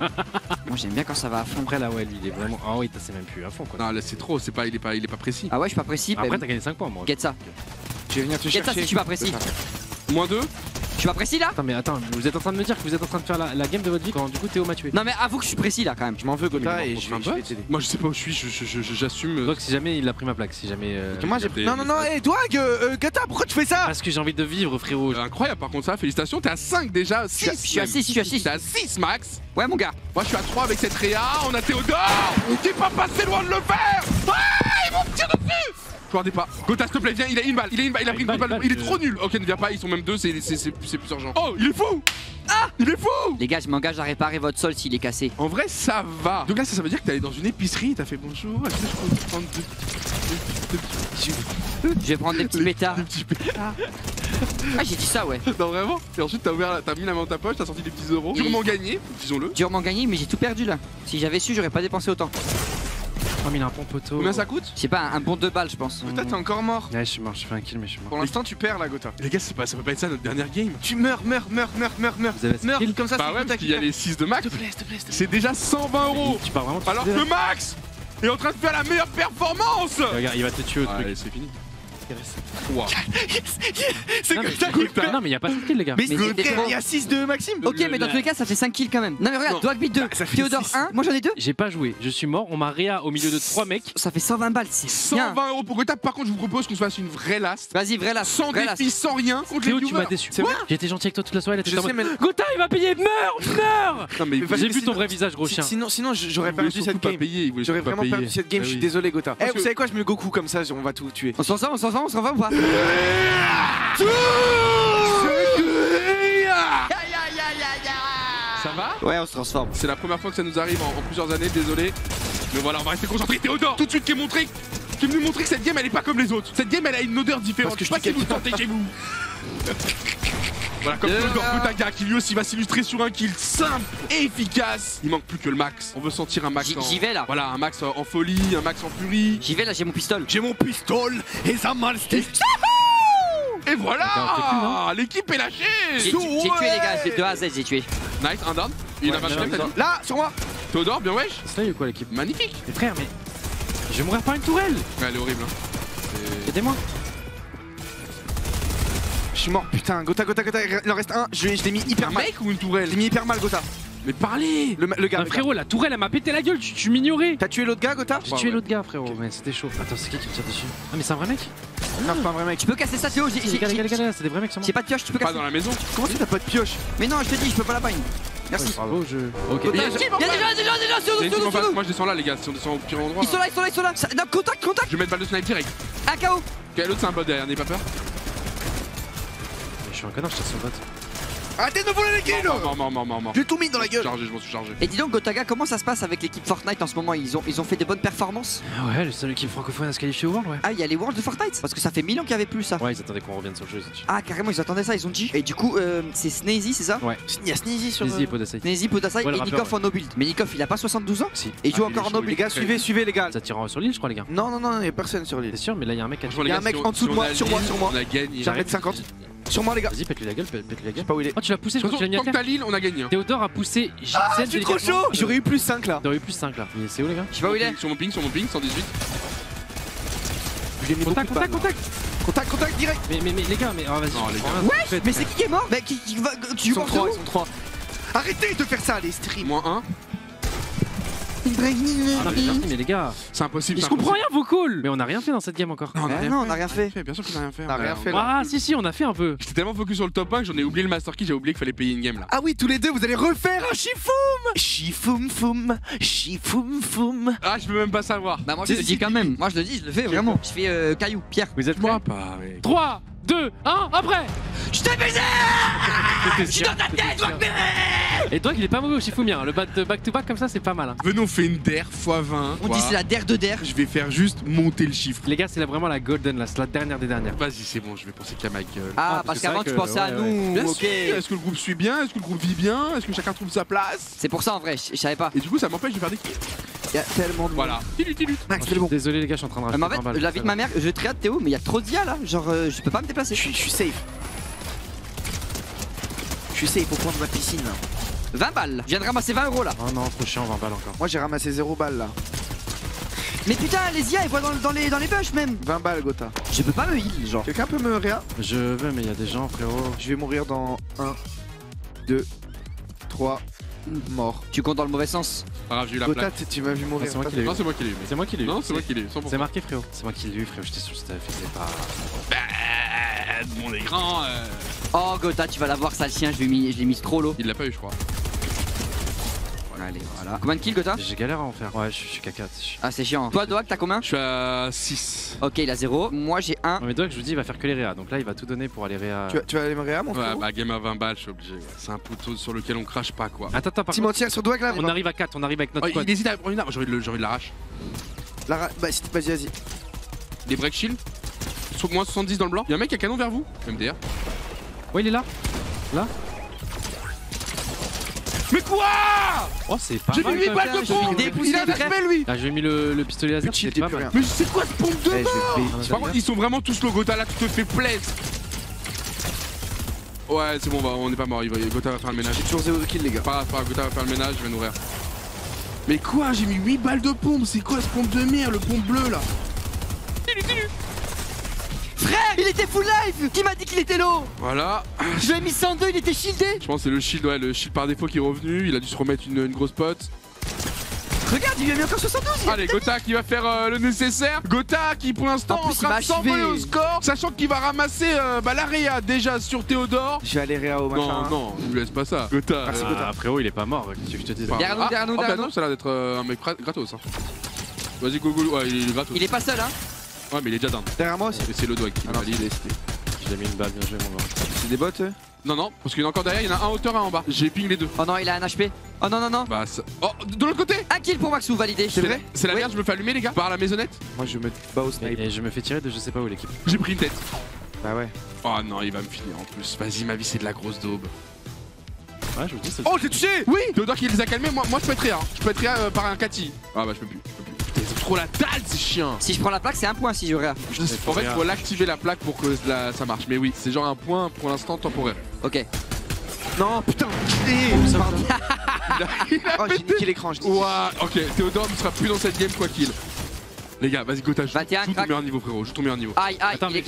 Moi, j'aime bien quand ça va à fond. Après, là, ouais, lui, il est vraiment. Ah, oui, c'est même plus à fond quoi. Non, là, c'est trop, il est pas précis. Ah, ouais, je suis pas précis. Après, t'as gagné 5 points, moi. Get ça. Je vais venir te chercher. Get ça si je suis pas précis. Moins 2. Je suis pas précis là? Attends, mais attends, vous êtes en train de me dire que vous êtes en train de faire la game de votre vie quand du coup Théo m'a tué. Non mais avoue que je suis précis là quand même. Je m'en veux Gotaga et je vais t'aider. Moi je sais pas où je suis, j'assume. Donc si jamais il a pris ma plaque, si jamais... Moi j'ai pris... Non non non, hé toi Gotaga, pourquoi tu fais ça? Parce que j'ai envie de vivre frérot. Incroyable par contre ça, félicitations, t'es à 5 déjà, 6. Je suis à 6, t'es à 6 max. Ouais mon gars. Moi je suis à 3 avec cette réa, on a Theodort. On t'est pas passé loin de le faire. Ils vont me tirer dessus. Regardez pas. Gotaga s'il te plaît, viens, il a une balle, il a pris une balle, il est trop nul. Ok, ne viens pas, ils sont même deux, c'est plus urgent. Oh, il est fou! Ah, il est fou! Les gars, je m'engage à réparer votre sol s'il est cassé. En vrai, ça va. Donc là, ça veut dire que t'es allé dans une épicerie, t'as fait bonjour, est-ce que je peux prendre deux... Je vais prendre des petits pétards. Des petits pétards. Ah, j'ai dit ça, ouais. Non, vraiment? Et ensuite, t'as mis la main dans ta poche, t'as sorti des petits euros. Durement gagné, disons-le. Durement gagné, mais j'ai tout perdu là. Si j'avais su, j'aurais pas dépensé autant. Il a un bon poteau. Combien ça coûte? Je sais pas, un bon 2 balles je pense. Gotaga t'es encore mort. Ouais je suis mort, j'ai fait un kill mais je suis mort. Pour l'instant tu perds là Gotaga. Les gars ça peut pas être ça notre dernière game. Tu meurs comme ça. Bah ouais parce qu'il y a les 6 de max. C'est déjà 120 €. Tu pars vraiment. Alors que Max est en train de faire la meilleure performance. Regarde il va te tuer au truc. C'est fini. Wow. C'est Gotaga. Non mais y'a pas de kill les gars. Mais il y a 6 de Maxime. Ok mais dans tous les cas ça fait 5 kills quand même. Non mais regarde, Doak beat 2, Theodort 1, moi j'en ai 2. J'ai pas joué, je suis mort, on m'a réa au milieu de 3 mecs. Ça fait 120 balles, c'est 120 € pour Gotaga. Par contre je vous propose qu'on se fasse une vraie last. Vas-y vraie last. Sans défi, sans rien. Théo tu m'as déçu. J'étais gentil avec toi toute la soirée. Gotaga il va payer, meurs. J'ai vu ton vrai visage gros chien. Sinon j'aurais perdu cette game. J'aurais vraiment perdu cette game, je suis désolé Gotaga. Eh vous savez quoi, je me Goku comme ça, on va tout tuer. On s'en va ou pas? Ça va? Ouais, on se transforme. C'est la première fois que ça nous arrive en plusieurs années, désolé. Mais voilà, on va rester concentré. Theodort, tout de suite qui nous montre que cette game elle est pas comme les autres. Cette game elle a une odeur différente. Parce que je sais pas si vous tentez chez vous. Voilà, comme toujours, Gotaga qui lui aussi va s'illustrer sur un kill simple et efficace. Il manque plus que le max. On veut sentir un max. J'y vais là. Voilà, un max en folie, un max en furie. J'y vais là, j'ai mon pistol. J'ai mon pistol et ça m'a le stick. Et voilà, l'équipe est lâchée. J'ai tué les gars, de A à Z j'ai tué. Nice, un down. Il a matché là, sur moi. Theodort, bien wesh. C'est là, il y a quoi l'équipe? Magnifique. Mais frère, mais je vais mourir par une tourelle. Ouais, elle est horrible. Hein. Aidez-moi. Je suis mort, putain. Gota, il en reste un. Je l'ai mis hyper mal. Un mec ou une tourelle? Je l'ai mis hyper mal, Gota. Mais parlez. Le gars. Non, frérot, la tourelle, elle m'a pété la gueule. Tu m'ignorais. T'as tué l'autre gars, Gota? J'ai tué l'autre gars, frérot. Mais c'était chaud. Attends, c'est qui me tire dessus? Ah, mais c'est un vrai mec? Non, c'est pas un vrai mec. Tu peux casser ça, Théo. C'est des vrais mecs. J'ai pas de pioche, tu peux casser. Pas dans la maison. Comment tu t'as pas de pioche? Mais non, je te dis, je peux pas la bind. Merci. Bravo, je. Ok. Il y a des gens. Moi je descends là, les gars, si on descend au pire endroit. Ils sont là. Non, contact. Je vais mettre balle de sniper direct. Ah, KO. Ok, l'autre c'est un bot derrière, n'ayez pas peur. Je suis un connard, je chasse son bot. Arrêtez de voler les kills. Non. J'ai tout mis dans la gueule. Je m'en suis chargé. Et dis donc, Gotaga, comment ça se passe avec l'équipe Fortnite en ce moment? Ils ont fait des bonnes performances? Ouais, c'est l'équipe francophone à se qualifier au World, ouais. Ah, il y a les Worlds de Fortnite? Parce que ça fait 1000 ans qu'il n'y avait plus ça. Ouais, ils attendaient qu'on revienne sur le jeu. Ah, carrément, ils attendaient ça, ils ont dit. Et du coup, c'est Sneezy, c'est ça? Ouais. Il y a Sneezy sur le. Sneezy, Podasai et Nikoff en no build. Mais Nikoff, il a pas 72 ans? Si. Et il joue encore en no build. Les gars, suivez, les gars. Ça tire sur l'île, je crois, les gars. Non, il n'y a personne sur l'île. C'est sûr, mais là, il y a un mec à. Il y a un mec en dessous de moi, sur moi. J'arrête 50. Sur moi les gars. Vas-y, pète-lui la gueule, pète-lui la gueule. Pas où il est. Oh, tu l'as poussé, je crois que tu l'as mis à terre. Tant que t'as l'île, on a gagné. Theodort a poussé. Ah, je suis trop chaud. J'aurais eu plus 5 là. J'aurais eu plus 5 là. Mais c'est où les gars? Je sais pas où il est. Sur mon ping, 118. Contact direct. Mais les gars, mais vas-y. Non, les gars. Ouais, mais c'est qui est mort? Mais qui va. Tu vois, ils sont 3. Arrêtez de faire ça, les streams. -1. Ah non, mais les gars, c'est impossible. Je comprends rien vos calls. Mais on a rien fait dans cette game encore. Non, on a rien fait. Bien sûr qu'on a rien fait. On a rien fait. Ah si, on a fait un peu. J'étais tellement focus sur le top 1 que j'en ai oublié le Master Kill, j'ai oublié qu'il fallait payer une game là. Ah oui, tous les deux, vous allez refaire un chifoum. Ah, je peux même pas savoir. Bah moi je le dis quand même. Moi je le dis, je le fais vraiment. Je fais caillou, pierre. Vous êtes moi pas. 3, 2, 1, après. Je t'ai baisé. Je suis dans ta tête, Wagner. Et toi, il est pas mauvais au Shifumi, hein. Le back-to-back comme ça, c'est pas mal. Hein. Venons, on fait une DER x20. On dit c'est la DER de DER. Je vais faire juste monter le chiffre. Les gars, c'est vraiment la golden, là, c'est la dernière des dernières. Vas-y, c'est bon, je vais penser qu'à ma gueule. Ah, parce qu'avant, tu pensais à nous. Bien sûr. Est-ce que le groupe suit bien? Est-ce que le groupe vit bien? Est-ce que chacun trouve sa place? C'est pour ça, en vrai, je savais pas. Et du coup, ça m'empêche de faire des kills. Il y a tellement de. Voilà. Max, c'est bon. Désolé, les gars, je suis en train de racheter. Mais en fait, la vie de ma mère, je triade Théo, mais il y a trop d'IA là. Genre, je peux pas me déplacer. Je suis safe. Je sais, il faut prendre ma piscine. 20 balles. Je viens de ramasser 20 € là. Oh non, trop chiant, 20 balles encore. Moi j'ai ramassé 0 balles là. Mais putain, les IA ils voient dans les bush même. 20 balles, Gotha. Je peux pas me heal, genre. Quelqu'un peut me réa? Je veux, mais il y a des gens, frérot. Je vais mourir dans 1, 2, 3, mort. Tu comptes dans le mauvais sens. Pas grave, j'ai eu la plaque. Tu m'as vu mourir. Non, c'est moi qui l'ai eu. C'est moi qui l'ai eu. Non, c'est moi qui l'ai eu. C'est marqué, frérot. C'est moi qui l'ai eu, frérot. J'étais sûr que c'était pas. Mon écran. Oh Gotha, tu vas l'avoir, sale chien, je l'ai mis trop low. Il l'a pas eu, je crois. Voilà, allez, voilà. Combien de kills, Gotha? J'ai galère à en faire. Ouais, je suis qu'à 4. Ah, c'est chiant. Toi, Doak, t'as combien? Je suis à 6. Ok, il a 0. Moi, j'ai 1. Non, mais Doak, je vous dis, il va faire que les réa. Donc là, il va tout donner pour aller réa. Tu vas aller me réa, mon frère? Ouais, bah, game à 20 balles, je suis obligé. C'est un poteau sur lequel on crache pas, quoi. Attends, par contre. Sur Doak, là. On arrive à 4, on arrive avec notre pote. Il hésite à prendre une arme. J'ai envie de l'arrache. Vas-y. Des break shield. Moins 70 dans le blanc. Y'a un mec qui a canon vers vous. MDR. Ouais, il est là. Là. Mais quoi? Oh, c'est pas mal. J'ai mis 8 balles de pompe. Il a fermé lui. Là, j'ai mis le pistolet laser. Mais c'est quoi ce pompe de mort? Par contre, ils sont vraiment tous le Gotha. Là, tu te fais plaisir. Ouais, c'est bon, on est pas mort. Gotha va faire le ménage. J'ai toujours 0 kill, les gars. Pas Gotha va faire le ménage, je vais nourrir. Mais quoi? J'ai mis 8 balles de pompe. C'est quoi ce pompe de merde? Le pompe bleu là. Frère, il était full life. Qui m'a dit qu'il était low? Voilà. Je lui ai mis 102, il était shieldé. Je pense que c'est le shield par défaut qui est revenu. Il a dû se remettre une grosse pote. Regarde, il lui a mis encore 72. Allez, Gotha qui va faire le nécessaire. Gotha qui pour l'instant en train de s'envoler au score. Sachant qu'il va ramasser la réa déjà sur Theodort. Je vais aller réa au machin. Non, je lui laisse pas ça. Gotha. Après, il est pas mort. Je te dis. Derrière nous. Ça a l'air d'être un mec gratos. Vas-y, Google. Ouais, il est gratos. Il est pas seul, hein. Ouais, mais il est déjà dingue. Derrière moi aussi. C'est le doigt qui valide et c'était. Je l'ai mis une balle, bien joué, mon gars. C'est des bots ? Non, parce qu'il y en a encore derrière, il y en a un en hauteur, un en bas. J'ai ping les deux. Oh non, il a un HP. Oh non. Bah, oh, de l'autre côté. Un kill pour Maxou, validé. C'est vrai ? C'est la merde, je me fais allumer, les gars, par la maisonnette. Moi, je me bats au snipe. Et je me fais tirer de je sais pas où, l'équipe. J'ai pris une tête. Bah ouais. Oh non, il va me finir en plus. Vas-y, ma vie, c'est de la grosse daube. Ouais, je vous dis, c'est... Oh, je l'ai touché. Oui. Theodort qui les a calmés, moi je pèterai un. Je pèterai par un Cathy. Ah bah, je peux plus. Putain, c'est trop la dalle, ces chiens. Si je prends la plaque, c'est un point si je réa. En fait, il faut l'activer la plaque pour que la... ça marche. Mais oui, c'est genre un point pour l'instant temporaire. Ok. Non, putain. Oh, j'ai niqué l'écran, je dis. Ouah, ok, Theodort ne sera plus dans cette game quoi qu'il. Les gars, vas-y Gotaga, je joue ton meilleur niveau frérot, je joue ton meilleur niveau. Aïe, aïe, attends, viens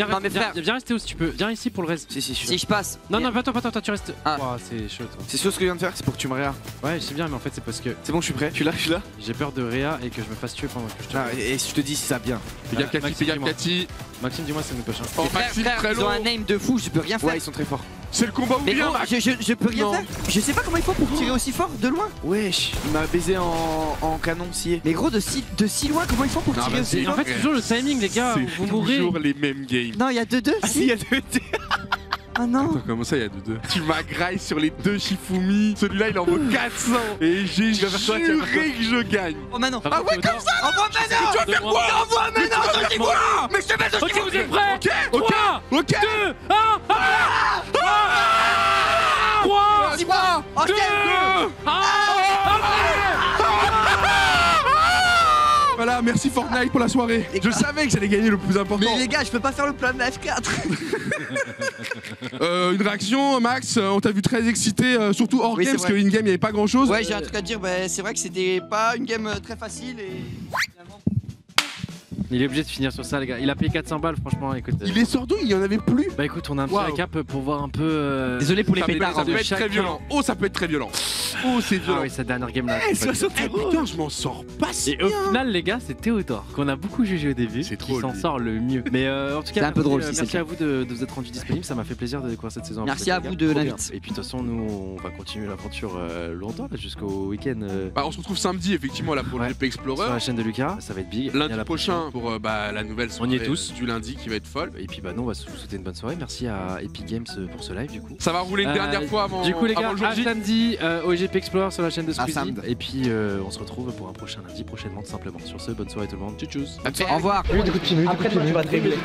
rester où si tu peux, viens ici pour le reste. Si je passe. Non, non, attends, tu restes. Ah. Oh, c'est chaud toi. C'est sûr ce que je viens de faire, c'est pour que tu me réa. Ouais, je sais bien, mais en fait c'est parce que... C'est bon, je suis prêt, je suis là. J'ai peur de réa et que je me fasse tuer pendant que je te... Ah, et si je te dis, ça bien. Fais gaffe Cathy, Maxime, dis-moi, ça me poche. Oh, Maxime, très lourd. Ils ont un aim de fou, je peux rien faire. Ouais, ils sont très forts. C'est le combat ou rien, je peux rien faire. Je sais pas comment il faut pour tirer aussi fort de loin. Wesh, il m'a baisé en canon scié. Mais gros, de si loin, comment ils font pour tirer aussi loin? En fait, toujours le timing, les gars, vous mourrez. C'est toujours les mêmes games. Non, il y a 2-2. Ah si, il y a 2-2. Ah non. Attends, comment ça, il y a 2-2? Tu m'agrailles sur les deux Shifumi. Celui-là, il en vaut 400. Et j'ai juré que je gagne. Oh, maintenant. Ah ouais, comme ça. Envoie maintenant. Tu vas faire quoi? Envoie maintenant. Mais je te mets de côté. Ok, vous êtes prêts? Ok, ok. 2, 1. Voilà, merci Fortnite pour la soirée. Je savais que j'allais gagner le plus important. Mais les gars, je peux pas faire le plan de la F4. Une réaction, Max, on t'a vu très excité, surtout hors game, parce qu'in game, il n'y avait pas grand chose. Ouais, j'ai un truc à te dire, bah, c'est vrai que c'était pas une game très facile et finalement... Il est obligé de finir sur ça les gars, il a payé 400 balles franchement, écoute. Il est sorti, il n'y en avait plus. Bah écoute, on a un petit récap pour voir un peu... Désolé pour les pétards. Ça peut être très violent, oh ça peut être très violent. Oh c'est violent. Ah oui, cette dernière game là. Eh, 60 euros. Putain, je m'en sors pas si bien. Et au final les gars, c'est Theodort qu'on a beaucoup jugé au début, qui s'en sort le mieux. Mais en tout cas, un peu drôle, merci à vous de vous être rendu disponible, ça m'a fait plaisir de découvrir cette saison. Merci à vous de l'invite. Et puis de toute façon, nous on va continuer l'aventure longtemps, jusqu'au week-end. Bah on se retrouve samedi effectivement là pour le GP Explorer. Sur la chaîne de Lucas, ça va être big. Lundi prochain. Pour la nouvelle soirée du lundi qui va être folle. Et puis bah nous on va vous souhaiter une bonne soirée. Merci à Epic Games pour ce live du coup. Ça va rouler une dernière fois avant. Du coup les gars, à samedi au GP Explorer sur la chaîne de Squeezie. Et puis on se retrouve pour un prochain lundi prochainement tout simplement. Sur ce, bonne soirée tout le monde. Tchuss. Au revoir. Après toi tu vas te régler.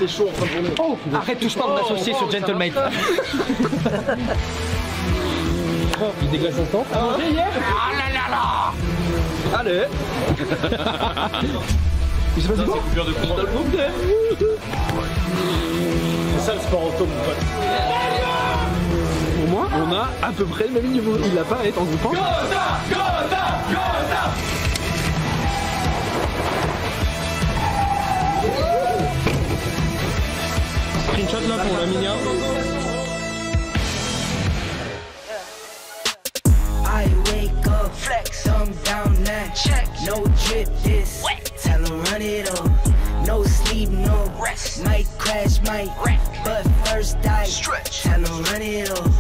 Oh arrête, touche pas mon associé sur Gentleman. Il déglace un temps. Ah là là là. Allez. C'est pas du bon. C'est ça le sport auto mon pote. Pour moi, on a à peu près le même niveau. Il a pas à être en groupant. Screenshot là pour la minia. I wake up, flex, I'm down that check. No drip this. Tell 'em run it up. No sleep, no rest. Might crash, might wreck. But first I stretch. Tell 'em run it up.